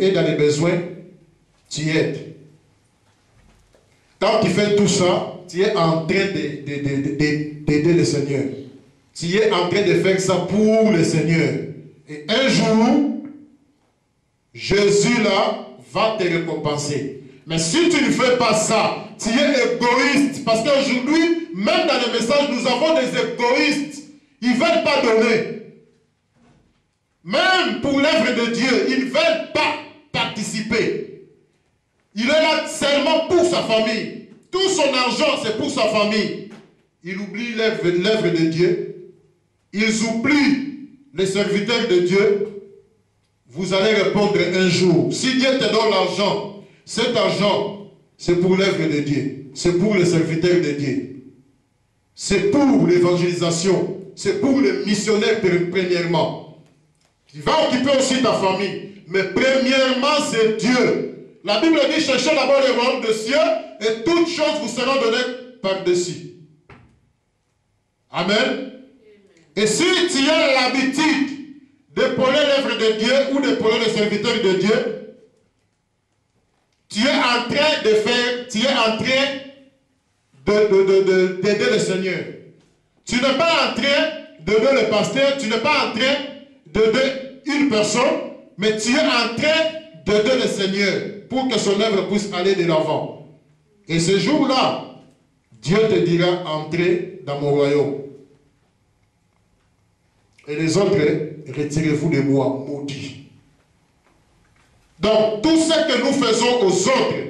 est dans les besoins, tu aides. Quand tu fais tout ça, tu es en train d'aider le Seigneur. Tu es en train de faire ça pour le Seigneur. Et un jour, Jésus là va te récompenser. Mais si tu ne fais pas ça, tu es égoïste. Parce qu'aujourd'hui, même dans le message, nous avons des égoïstes. Ils ne veulent pas donner. Même pour l'œuvre de Dieu, ils ne veulent pas participer. Il est là seulement pour sa famille. Tout son argent, c'est pour sa famille. Il oublie l'œuvre de Dieu. Ils oublient les serviteurs de Dieu. Vous allez répondre un jour. Si Dieu te donne l'argent, cet argent, c'est pour l'œuvre de Dieu. C'est pour les serviteurs de Dieu. C'est pour l'évangélisation. C'est pour les missionnaires premièrement. Tu vas occuper aussi ta famille. Mais premièrement, c'est Dieu. La Bible dit, cherchez d'abord le royaume des cieux et toutes choses vous seront données par-dessus. Amen. Et si tu as l'habitude d'épauler l'œuvre de Dieu ou d'épauler le serviteur de Dieu, tu es en train de faire, tu es en train d'aider le Seigneur. Tu n'es pas en train d'aider le pasteur, tu n'es pas en train d'aider une personne, mais tu es en train d'aider le Seigneur pour que son œuvre puisse aller de l'avant. Et ce jour-là, Dieu te dira, entrez dans mon royaume. Et les autres, retirez-vous de moi, maudit. Donc, tout ce que nous faisons aux autres,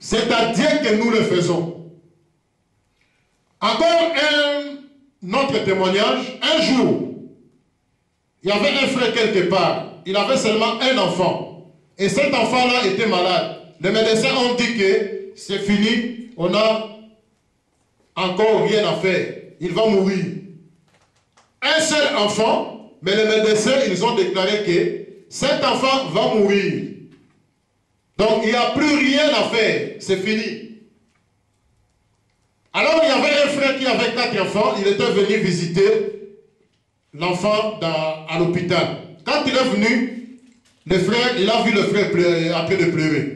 c'est à Dieu que nous le faisons. Encore un autre témoignage. Un jour, il y avait un frère quelque part. Il avait seulement un enfant. Et cet enfant-là était malade. Les médecins ont dit que c'est fini. On a encore rien à faire. Il va mourir. Un seul enfant, mais les médecins, ils ont déclaré que cet enfant va mourir. Donc, il n'y a plus rien à faire. C'est fini. Alors, il y avait un frère qui avait 4 enfants. Il était venu visiter l'enfant à l'hôpital. Quand il est venu, le frère, il a vu le frère pleurer, après de pleurer.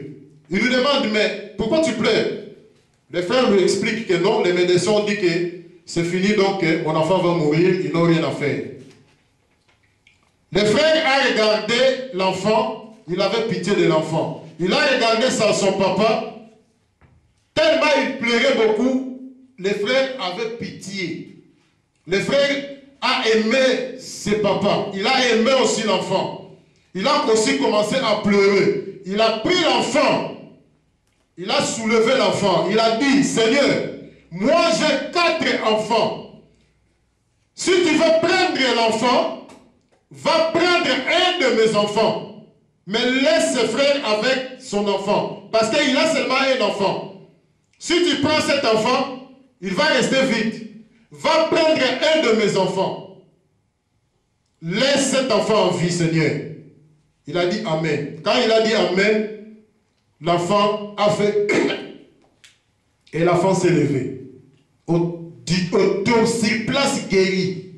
Il lui demande, mais pourquoi tu pleures? Le frère lui explique que non, les médecins ont dit que c'est fini, donc mon enfant va mourir, ils n'ont rien à faire. Le frère a regardé l'enfant, il avait pitié de l'enfant. Il a regardé son papa, tellement il pleurait beaucoup, le frère avait pitié. Le frère a aimé ses papas. Il a aimé aussi l'enfant. Il a aussi commencé à pleurer. Il a pris l'enfant. Il a soulevé l'enfant. Il a dit, Seigneur, moi j'ai 4 enfants. Si tu veux prendre l'enfant, va prendre un de mes enfants. Mais laisse ce frère avec son enfant. Parce qu'il a seulement un enfant. Si tu prends cet enfant, il va rester vide. Va prendre un de mes enfants. Laisse cet enfant en vie, Seigneur. Il a dit Amen. Quand il a dit Amen, l'enfant a fait et l'enfant s'est levé. Autour, sur place, guéri.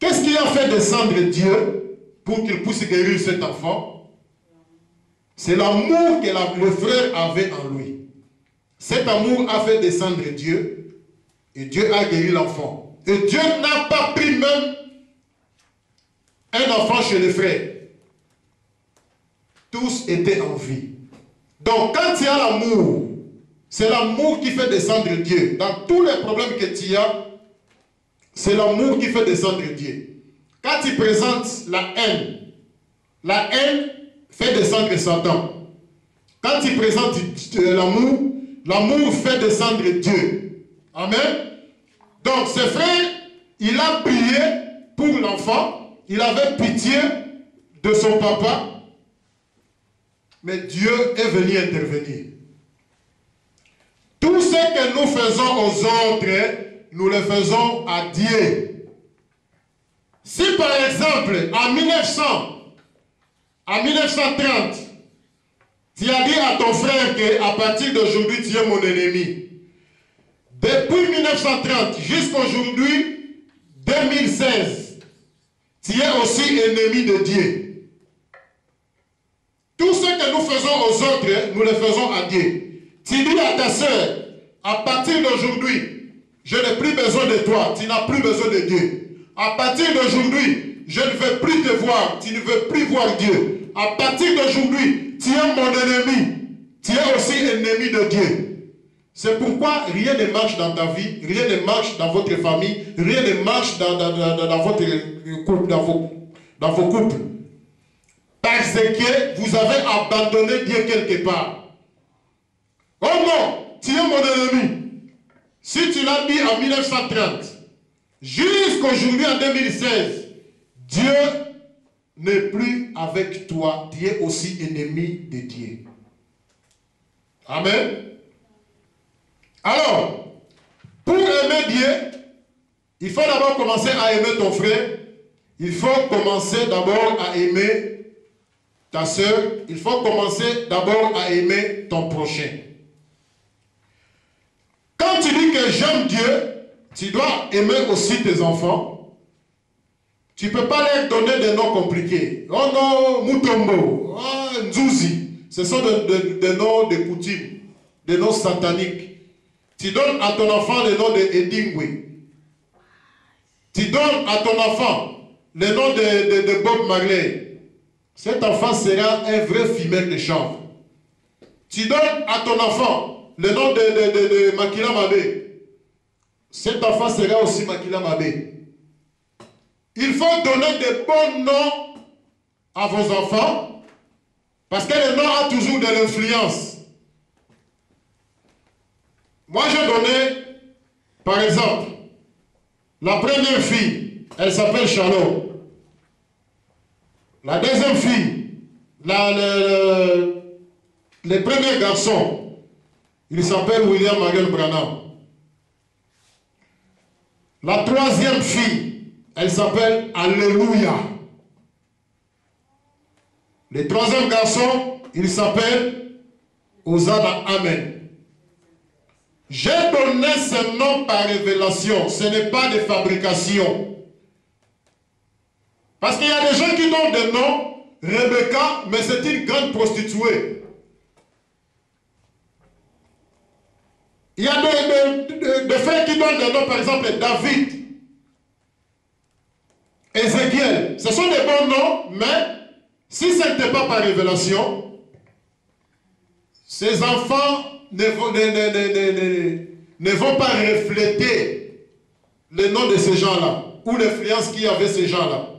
Qu'est-ce qu'il a fait descendre Dieu pour qu'il puisse guérir cet enfant? C'est l'amour que le frère avait en lui. Cet amour a fait descendre Dieu. Et Dieu a guéri l'enfant. Et Dieu n'a pas pris même un enfant chez les frères. Tous étaient en vie. Donc quand il y a l'amour, c'est l'amour qui fait descendre Dieu. Dans tous les problèmes que tu as, c'est l'amour qui fait descendre Dieu. Quand tu présentes la haine fait descendre Satan. Quand tu présentes l'amour, l'amour fait descendre Dieu. Amen. Donc ce frère, il a prié pour l'enfant, il avait pitié de son papa, mais Dieu est venu intervenir. Tout ce que nous faisons aux autres, nous le faisons à Dieu. Si par exemple, en 1930, tu as dit à ton frère qu'à partir d'aujourd'hui, tu es mon ennemi. Depuis 1930 jusqu'aujourd'hui, 2016, tu es aussi ennemi de Dieu. Tout ce que nous faisons aux autres, nous le faisons à Dieu. Tu dis à ta soeur, à partir d'aujourd'hui, je n'ai plus besoin de toi, tu n'as plus besoin de Dieu. À partir d'aujourd'hui, je ne veux plus te voir, tu ne veux plus voir Dieu. À partir d'aujourd'hui, tu es mon ennemi, tu es aussi ennemi de Dieu. C'est pourquoi rien ne marche dans ta vie, rien ne marche dans votre famille, rien ne marche dans votre couple, dans vos couples. Parce que vous avez abandonné Dieu quelque part. Oh non, tu es mon ennemi. Si tu l'as dit en 1930, jusqu'aujourd'hui en 2016, Dieu n'est plus avec toi, tu es aussi ennemi de Dieu. Amen. Alors, pour aimer Dieu, il faut d'abord commencer à aimer ton frère, il faut commencer d'abord à aimer ta soeur, il faut commencer d'abord à aimer ton prochain. Quand tu dis que j'aime Dieu, tu dois aimer aussi tes enfants. Tu ne peux pas leur donner des noms compliqués. Oh non, Mutombo, oh, Nzuzi, ce sont des noms de coutume, des noms sataniques. Tu donnes à ton enfant le nom de Edingwe. Tu donnes à ton enfant le nom de Bob Marley. Cet enfant sera un vrai fumeur de chanvre. Tu donnes à ton enfant le nom de Makila Mabé. Cet enfant sera aussi Makila Mabé. Il faut donner de bons noms à vos enfants parce que le nom a toujours de l'influence. Moi, j'ai donné, par exemple, la première fille, elle s'appelle Shalom. La deuxième fille, le premier garçon, il s'appelle William Marrion Branham. La troisième fille, elle s'appelle Alléluia. Le troisième garçon, il s'appelle Osana Amen. J'ai donné ce nom par révélation, ce n'est pas de fabrication. Parce qu'il y a des gens qui donnent des noms, Rebecca, mais c'est une grande prostituée. Il y a des frères qui donnent des noms, par exemple David, Ézéchiel. Ce sont des bons noms, mais si ce n'était pas par révélation, ces enfants ne vont pas refléter le nom de ces gens-là ou l'influence qu'il y avait ces gens-là.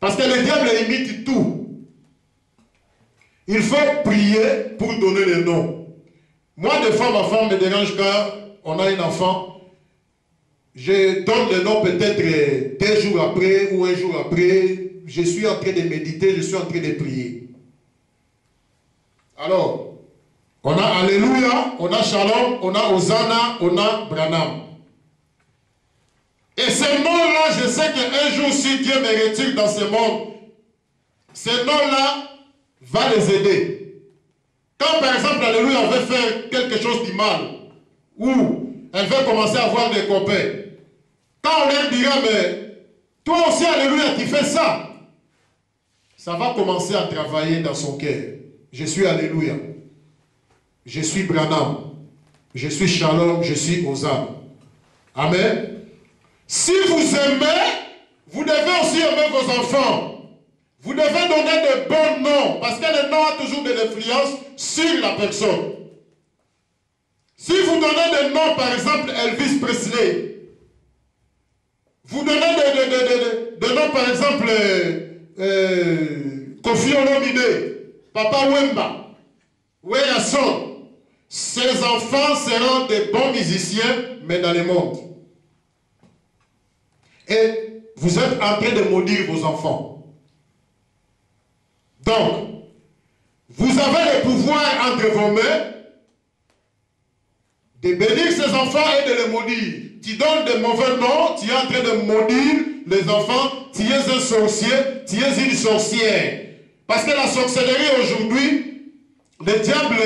Parce que le diable imite tout. Il faut prier pour donner le nom. Moi, des fois, ma femme me dérange quand on a un enfant. Je donne le nom peut-être 2 jours après ou 1 jour après. Je suis en train de méditer, je suis en train de prier. Alors, on a Alléluia, on a Shalom, on a Hosanna, on a Branham. Et ces noms-là, je sais qu'un jour, si Dieu me retire dans ce monde, ces noms-là va les aider. Quand par exemple Alléluia veut faire quelque chose de mal, ou elle veut commencer à avoir des copains, quand on leur dira, mais toi aussi Alléluia, tu fais ça, ça va commencer à travailler dans son cœur. Je suis Alléluia. Je suis Branham, je suis Shalom, je suis Hosanna. Amen. Si vous aimez, vous devez aussi aimer vos enfants. Vous devez donner de bons noms, parce que le nom a toujours de l'influence sur la personne. Si vous donnez des noms, par exemple Elvis Presley, vous donnez des noms, par exemple Kofi Olomide, Papa Wemba, Weya Son. Ces enfants seront des bons musiciens, mais dans le monde. Et vous êtes en train de maudire vos enfants. Donc, vous avez le pouvoir entre vos mains de bénir ces enfants et de les maudire. Tu donnes de mauvais noms, tu es en train de maudire les enfants, tu es un sorcier, tu es une sorcière. Parce que la sorcellerie aujourd'hui, le diable,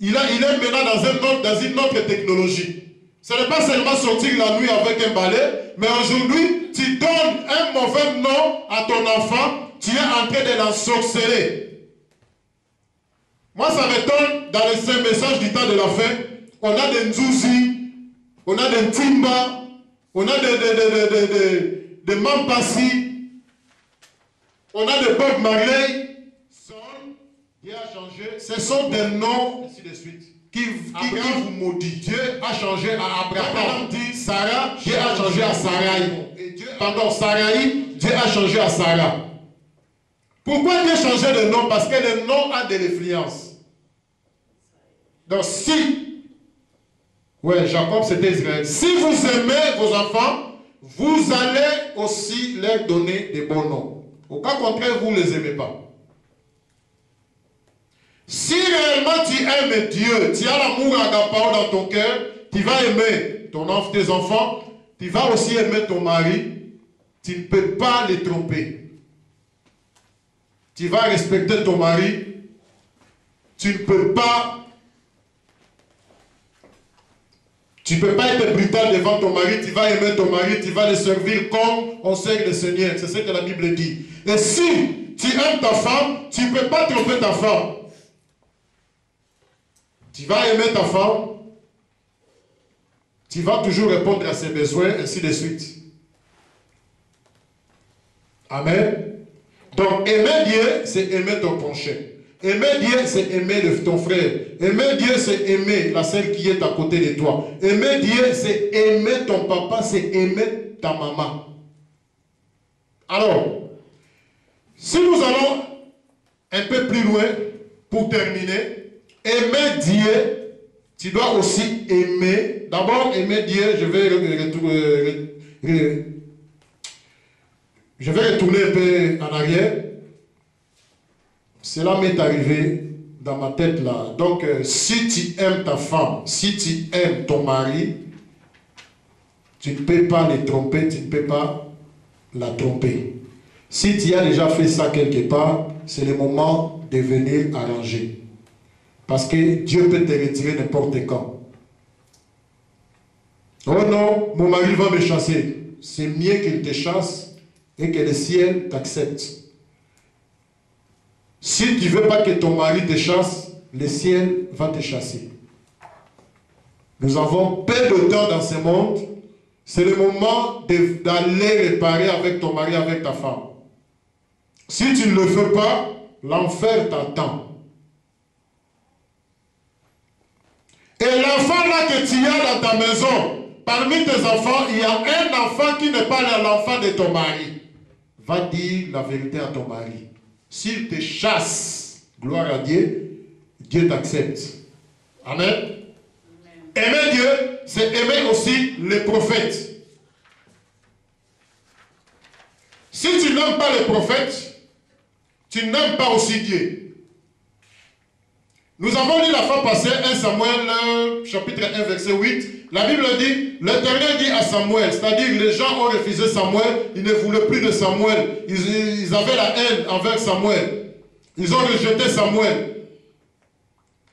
il est maintenant dans une autre technologie. Ce n'est pas seulement sortir la nuit avec un balai, mais aujourd'hui, tu donnes un mauvais nom à ton enfant, tu es en train de l'ensorceler. Moi, ça m'étonne dans les messages du temps de la fin, on a des Nzouzi, on a des Timba, on a des Mampassi, on a des Bob Marley. Son, Dieu a changé. Ce sont des noms ainsi de suite. Qui vous maudit. Dieu a changé à Abraham. Dit Sarah, Dieu a changé à Sarai. Pardon, Sarai, Dieu a changé à Sarah. Pourquoi Dieu changeait de nom? Parce que le nom a de l'influence. Donc si, ouais, Jacob c'était Israël. Si vous aimez vos enfants, vous allez aussi leur donner des bons noms. Au cas contraire, vous ne les aimez pas. Si réellement tu aimes Dieu, tu as l'amour agapao dans ton cœur, tu vas aimer ton enfant, tes enfants, tu vas aussi aimer ton mari, tu ne peux pas les tromper. Tu vas respecter ton mari, tu ne peux pas être brutal devant ton mari, tu vas aimer ton mari, tu vas le servir comme on sert le Seigneur. C'est ce que la Bible dit. Et si tu aimes ta femme, tu ne peux pas tromper ta femme. Tu vas aimer ta femme, tu vas toujours répondre à ses besoins, ainsi de suite. Amen. Donc, aimer Dieu, c'est aimer ton prochain. Aimer Dieu, c'est aimer ton frère. Aimer Dieu, c'est aimer la sœur qui est à côté de toi. Aimer Dieu, c'est aimer ton papa, c'est aimer ta maman. Alors, si nous allons un peu plus loin, pour terminer, aimer Dieu, tu dois aussi aimer. D'abord, aimer Dieu, je vais retourner un peu en arrière. Cela m'est arrivé dans ma tête là. Donc, si tu aimes ta femme, si tu aimes ton mari, tu ne peux pas les tromper, tu ne peux pas la tromper. Si tu as déjà fait ça quelque part, c'est le moment de venir arranger. Parce que Dieu peut te retirer n'importe quand. Oh non, mon mari va me chasser. C'est mieux qu'il te chasse et que le ciel t'accepte. Si tu ne veux pas que ton mari te chasse, le ciel va te chasser. Nous avons peu de temps dans ce monde. C'est le moment d'aller réparer avec ton mari, avec ta femme. Si tu ne le fais pas, l'enfer t'attend. Et l'enfant là que tu as dans ta maison, parmi tes enfants, il y a un enfant qui n'est pas l'enfant de ton mari. Va dire la vérité à ton mari. S'il te chasse, gloire à Dieu, Dieu t'accepte. Amen. Amen. Aimer Dieu, c'est aimer aussi les prophètes. Si tu n'aimes pas les prophètes, tu n'aimes pas aussi Dieu. Nous avons lu la fois passée 1 Samuel chapitre 1 verset 8. La Bible dit, l'Éternel dit à Samuel, c'est-à-dire les gens ont refusé Samuel, ils ne voulaient plus de Samuel, ils avaient la haine envers Samuel, ils ont rejeté Samuel.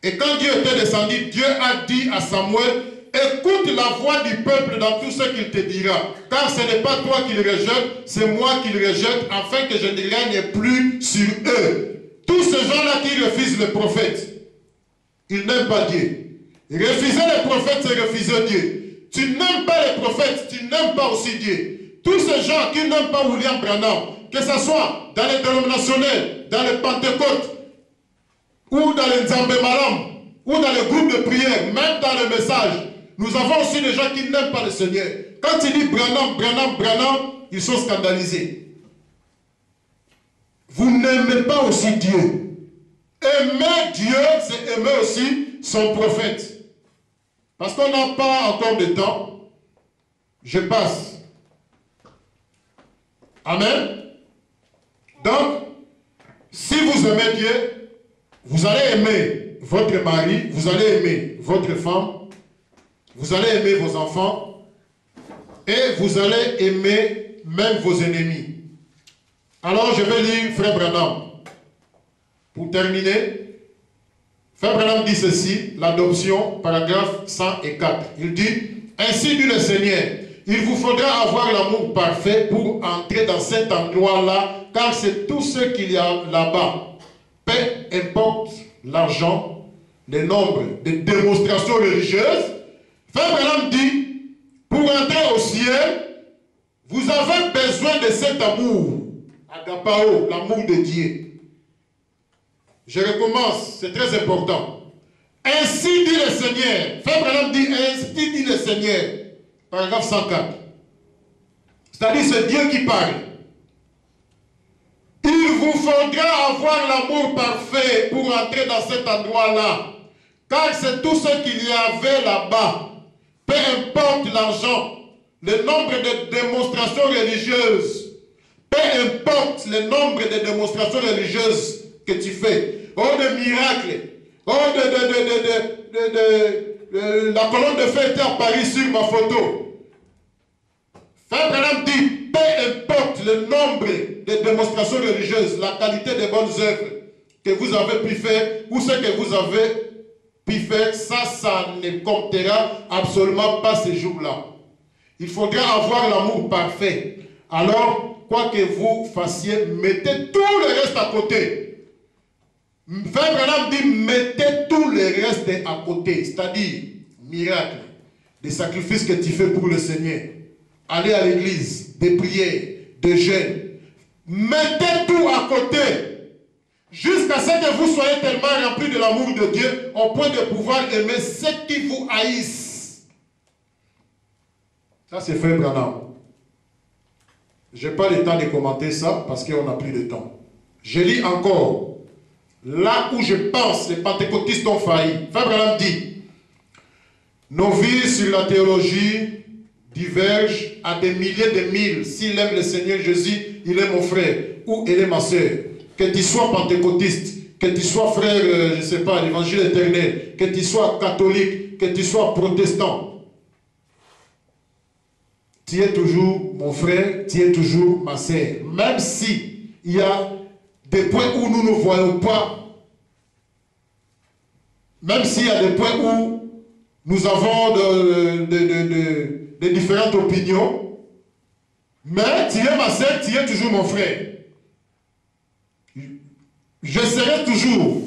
Et quand Dieu était descendu, Dieu a dit à Samuel, écoute la voix du peuple dans tout ce qu'il te dira, car ce n'est pas toi qui le rejette, c'est moi qui le rejette, afin que je ne règne plus sur eux. Tous ces gens-là qui refusent le prophète, ils n'aiment pas Dieu. Refuser les prophètes, c'est refuser Dieu. Tu n'aimes pas les prophètes, tu n'aimes pas aussi Dieu. Tous ces gens qui n'aiment pas William Branham, que ce soit dans les dénominationnels, dans les Pentecôtes, ou dans les Nzambé Malam, ou dans les groupes de prière, même dans les messages, nous avons aussi des gens qui n'aiment pas le Seigneur. Quand il dit Branham, Branham, Branham, ils sont scandalisés. Vous n'aimez pas aussi Dieu. Aimer Dieu, c'est aimer aussi son prophète. Parce qu'on n'a pas encore de temps. Je passe. Amen. Donc, si vous aimez Dieu, vous allez aimer votre mari, vous allez aimer votre femme, vous allez aimer vos enfants et vous allez aimer même vos ennemis. Alors, je vais lire Frère Branham. Pour terminer, Frère Branham dit ceci, l'adoption, paragraphe 104. Il dit, ainsi dit le Seigneur, il vous faudra avoir l'amour parfait pour entrer dans cet endroit-là, car c'est tout ce qu'il y a là-bas. Peu importe l'argent, le nombre de démonstrations religieuses, Frère Branham dit, pour entrer au ciel, vous avez besoin de cet amour, Agapao, l'amour de Dieu. Je recommence, c'est très important. Ainsi dit le Seigneur, Frère Branham dit, ainsi dit le Seigneur, paragraphe 104. C'est-à-dire, c'est Dieu qui parle. Il vous faudra avoir l'amour parfait pour entrer dans cet endroit-là. Car c'est tout ce qu'il y avait là-bas. Peu importe l'argent, le nombre de démonstrations religieuses. Peu importe le nombre de démonstrations religieuses que tu fais. Oh, de miracles. Oh, la colonne de feu était apparue sur ma photo. Frère Branham dit, peu importe le nombre de démonstrations religieuses, la qualité des bonnes œuvres que vous avez pu faire, ou ce que vous avez pu faire, ça ne comptera absolument pas ce jour-là. Il faudra avoir l'amour parfait. Alors, quoi que vous fassiez, mettez tout le reste à côté. Frère Branham dit, mettez tout le reste à côté, c'est-à-dire, miracle, des sacrifices que tu fais pour le Seigneur. Aller à l'église, des prières, des jeûnes. Mettez tout à côté. Jusqu'à ce que vous soyez tellement remplis de l'amour de Dieu, au point de pouvoir aimer ceux qui vous haïssent. Ça, c'est Frère Branham. Je n'ai pas le temps de commenter ça, parce qu'on n'a plus de temps. Je lis encore. Là où je pense, les pentecôtistes ont failli. Frère Branham dit, nos vies sur la théologie diverge à des milliers de milles. S'il aime le Seigneur Jésus, il est mon frère ou il est ma soeur. Que tu sois pentecôtiste, que tu sois frère, je ne sais pas, l'évangile éternel, que tu sois catholique, que tu sois protestant. Tu es toujours mon frère, tu es toujours ma soeur. Même s'il y a des points où nous ne voyons pas, même s'il y a des points où nous avons de différentes opinions, mais tu es ma sœur, tu es toujours mon frère. Je serai toujours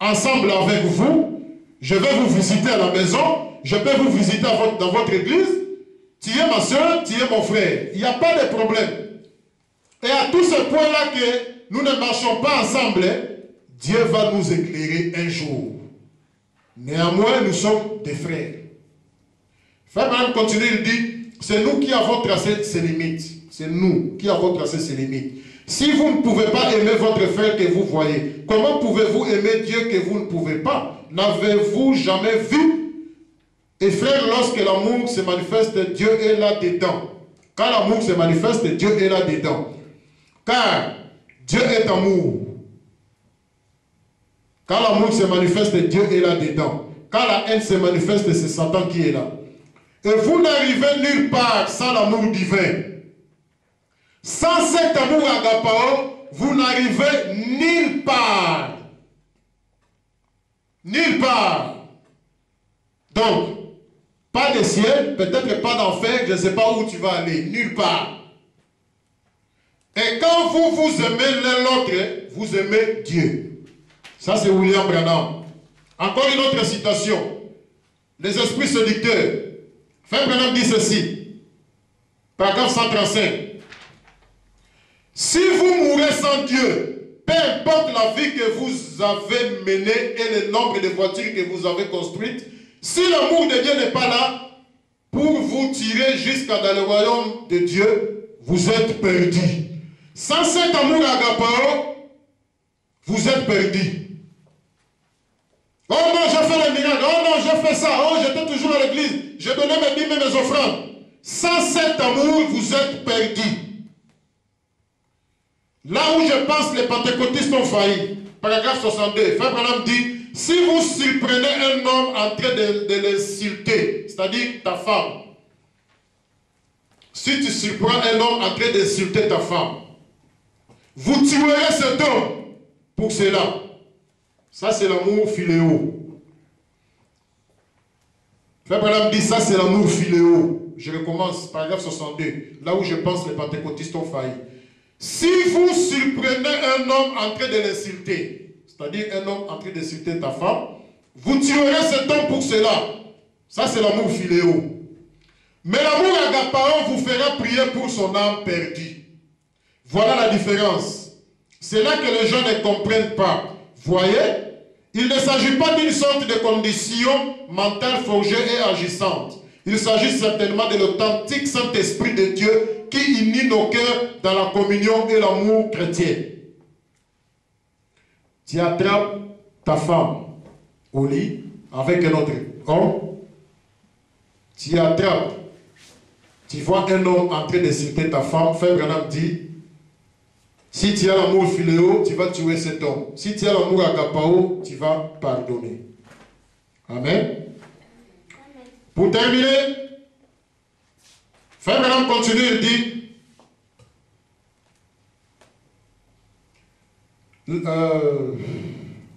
ensemble avec vous, je vais vous visiter à la maison, je peux vous visiter dans votre église, tu es ma sœur, tu es mon frère, il n'y a pas de problème. Et à tout ce point-là que nous ne marchons pas ensemble, Dieu va nous éclairer un jour. Néanmoins, nous sommes des frères. Frère Branham continue, il dit, c'est nous qui avons tracé ces limites. C'est nous qui avons tracé ces limites. Si vous ne pouvez pas aimer votre frère que vous voyez, comment pouvez-vous aimer Dieu que vous ne pouvez pas? N'avez-vous jamais vu? Et frère, lorsque l'amour se manifeste, Dieu est là-dedans. Quand l'amour se manifeste, Dieu est là-dedans. Car Dieu est amour. Quand l'amour se manifeste, Dieu est là-dedans. Quand la haine se manifeste, c'est Satan qui est là. Et vous n'arrivez nulle part sans l'amour divin. Sans cet amour agapao, vous n'arrivez nulle part. Nulle part. Donc, pas de ciel, peut-être pas d'enfer, je ne sais pas où tu vas aller, nulle part. Et quand vous vous aimez l'un l'autre, vous aimez Dieu. Ça c'est William Branham. Encore une autre citation. Les esprits séducteurs. Frère Branham dit ceci, paragraphe 135. Si vous mourrez sans Dieu, peu importe la vie que vous avez menée et le nombre de voitures que vous avez construites, si l'amour de Dieu n'est pas là, pour vous tirer jusqu'à dans le royaume de Dieu, vous êtes perdus. Sans cet amour agapao, vous êtes perdus. Oh non, j'ai fait le miracle, oh non, j'ai fait ça, oh j'étais toujours à l'église, je donnais mes dîmes et mes offrandes. Sans cet amour, vous êtes perdus. Là où je pense les pentecôtistes ont failli, paragraphe 62, Frère Branham dit, si vous surprenez un homme en train de l'insulter, c'est-à-dire ta femme, si tu surprends un homme en train d'insulter ta femme, vous tuerez cet homme pour cela. Ça, c'est l'amour philéo. Frère Branham dit, ça, c'est l'amour philéo. Je recommence, paragraphe 62, là où je pense que les pentecôtistes ont failli. Si vous surprenez un homme en train de l'insulter, c'est-à-dire un homme en train d'insulter ta femme, Vous tuerez cet homme pour cela. Ça, c'est l'amour philéo. Mais l'amour agapao vous fera prier pour son âme perdue. Voilà la différence. C'est là que les gens ne comprennent pas. Voyez, il ne s'agit pas d'une sorte de condition mentale forgée et agissante. Il s'agit certainement de l'authentique Saint-Esprit de Dieu qui unit nos cœurs dans la communion et l'amour chrétien. Tu attrapes ta femme au lit avec un autre homme. Tu attrapes, tu vois un homme en train de citer ta femme. Frère Branham dit, si tu as l'amour philéo, tu vas tuer cet homme. Si tu as l'amour agapao, tu vas pardonner. Amen. Pour terminer, Frère Branham continue, il dit,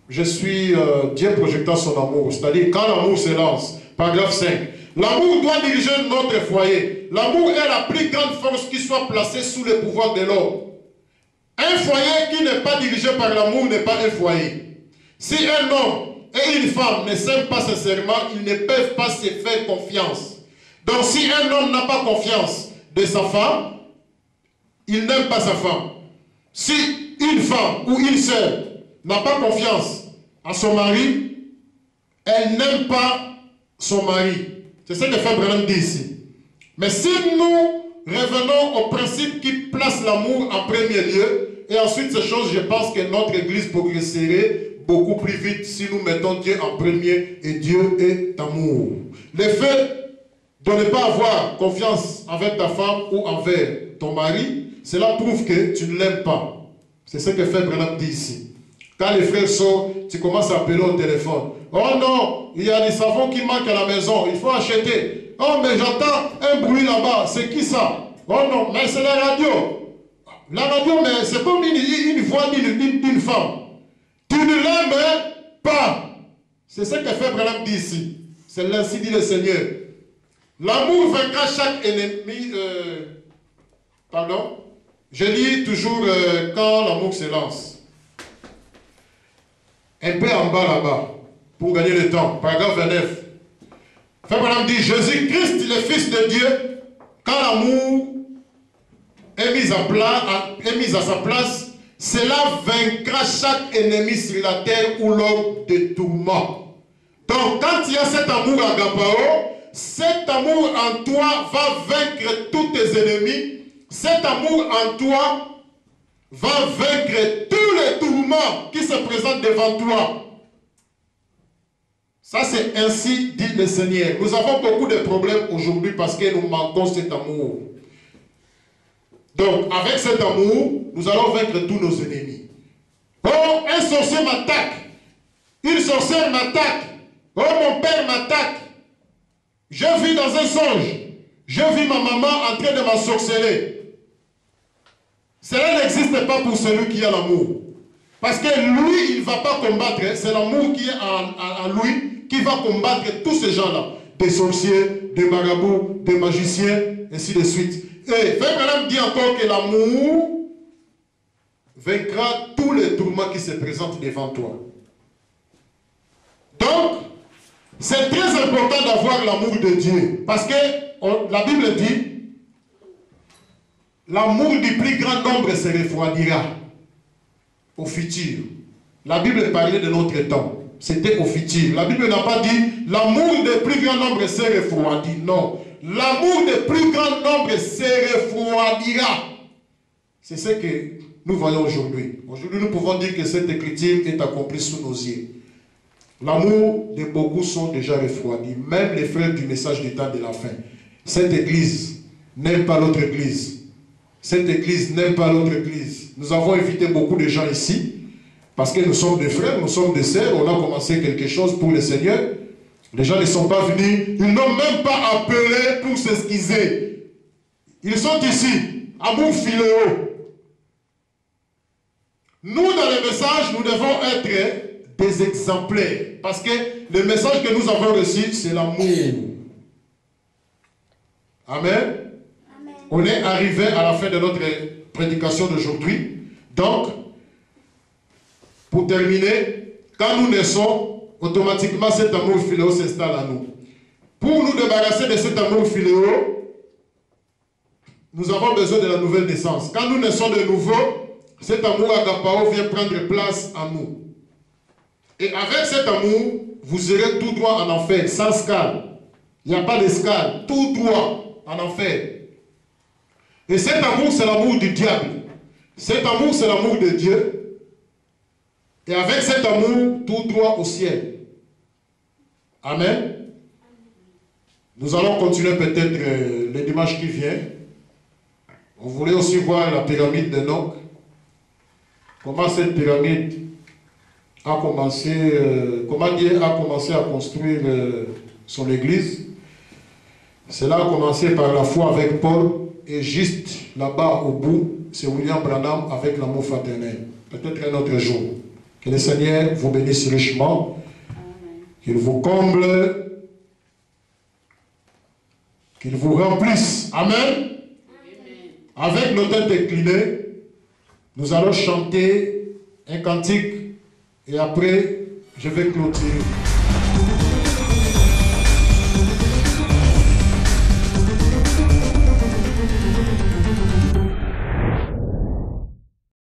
je suis Dieu projectant son amour, c'est-à-dire quand l'amour s'élance, paragraphe 5, l'amour doit diriger notre foyer. L'amour est la plus grande force qui soit placée sous le pouvoir de l'homme. Un foyer qui n'est pas dirigé par l'amour n'est pas un foyer. Si un homme et une femme ne s'aiment pas sincèrement, ils ne peuvent pas se faire confiance. Donc si un homme n'a pas confiance de sa femme, il n'aime pas sa femme. Si une femme ou une sœur n'a pas confiance en son mari, elle n'aime pas son mari. C'est ce que Frère Branham dit ici. Mais si nous revenons au principe qui place l'amour en premier lieu, et ensuite ces choses, je pense que notre Église progresserait beaucoup plus vite si nous mettons Dieu en premier, et Dieu est amour. Le fait de ne pas avoir confiance envers ta femme ou envers ton mari, cela prouve que tu ne l'aimes pas. C'est ce que Frère Branham dit ici. Quand les frères sortent, tu commences à appeler au téléphone. Oh non, il y a des savons qui manquent à la maison, il faut acheter. Oh mais j'entends un bruit là-bas, c'est qui ça? Oh non, mais c'est la radio. La radio, mais c'est comme une voix d'une femme. Tu ne l'aimes pas. C'est ce que Frère Branham dit ici. C'est l'ainsi dit le Seigneur. L'amour vaincra chaque ennemi. Pardon. Je dis toujours quand l'amour se lance. Un peu en bas là-bas, pour gagner le temps. Paragraphe 29. Frère Branham dit, Jésus-Christ, le Fils de Dieu, quand l'amour est mis à sa place, cela vaincra chaque ennemi sur la terre ou l'homme de tourment. Donc, quand il y a cet amour agapao, cet amour en toi va vaincre tous tes ennemis. Cet amour en toi va vaincre tous les tourments qui se présentent devant toi. Ça, c'est ainsi dit le Seigneur. Nous avons beaucoup de problèmes aujourd'hui parce que nous manquons cet amour. Donc, avec cet amour, nous allons vaincre tous nos ennemis. Oh, un sorcier m'attaque. Une sorcière m'attaque. Oh, mon père m'attaque. Je vis dans un songe. Je vis ma maman en train de m'ensorceler. Cela n'existe pas pour celui qui a l'amour. Parce que lui, il ne va pas combattre. C'est l'amour qui est en lui qui va combattre tous ces gens-là. Des sorciers, des marabouts, des magiciens, ainsi de suite. Et Frère Branham dit encore que l'amour vaincra tous les tourments qui se présentent devant toi. Donc, c'est très important d'avoir l'amour de Dieu. Parce que la Bible dit, l'amour du plus grand nombre se refroidira au futur. La Bible parlait de notre temps. C'était au futur. La Bible n'a pas dit, l'amour du plus grand nombre se refroidit. Non. L'amour du plus grand nombre se refroidira. C'est ce que nous voyons aujourd'hui. Aujourd'hui, nous pouvons dire que cette écriture est accomplie sous nos yeux. L'amour de beaucoup sont déjà refroidis, même les frères du message du temps de la fin. Cette église n'aime pas l'autre église. Cette église n'aime pas l'autre église. Nous avons invité beaucoup de gens ici, parce que nous sommes des frères, nous sommes des sœurs, on a commencé quelque chose pour le Seigneur. Les gens ne sont pas venus, ils n'ont même pas appelé pour s'esquiser. Ils sont ici, amour philéo. Nous, dans le message, nous devons être des exemplaires. Parce que le message que nous avons reçu, c'est l'amour. Amen. Amen. On est arrivé à la fin de notre prédication d'aujourd'hui. Donc, pour terminer, quand nous naissons, automatiquement cet amour philéo s'installe à nous. Pour nous débarrasser de cet amour philéo, nous avons besoin de la nouvelle naissance. Quand nous naissons de nouveau, cet amour agapao vient prendre place en nous. Et avec cet amour, vous serez tout droit en enfer, sans escale. Il n'y a pas d'escale, tout droit en enfer. Et cet amour, c'est l'amour du diable. Cet amour, c'est l'amour de Dieu. Et avec cet amour, tout droit au ciel. Amen. Nous allons continuer peut-être le dimanche qui vient. On voulait aussi voir la pyramide d'Enoch. Comment cette pyramide a commencé, comment Dieu a commencé à construire son église. Cela a commencé par la foi avec Paul. Et juste là-bas au bout, c'est William Branham avec l'amour fraternel. Peut-être un autre jour. Que le Seigneur vous bénisse richement. Qu'il vous comble. Qu'il vous remplisse. Amen. Amen. Avec nos têtes inclinées, nous allons chanter un cantique. Et après, je vais clôturer.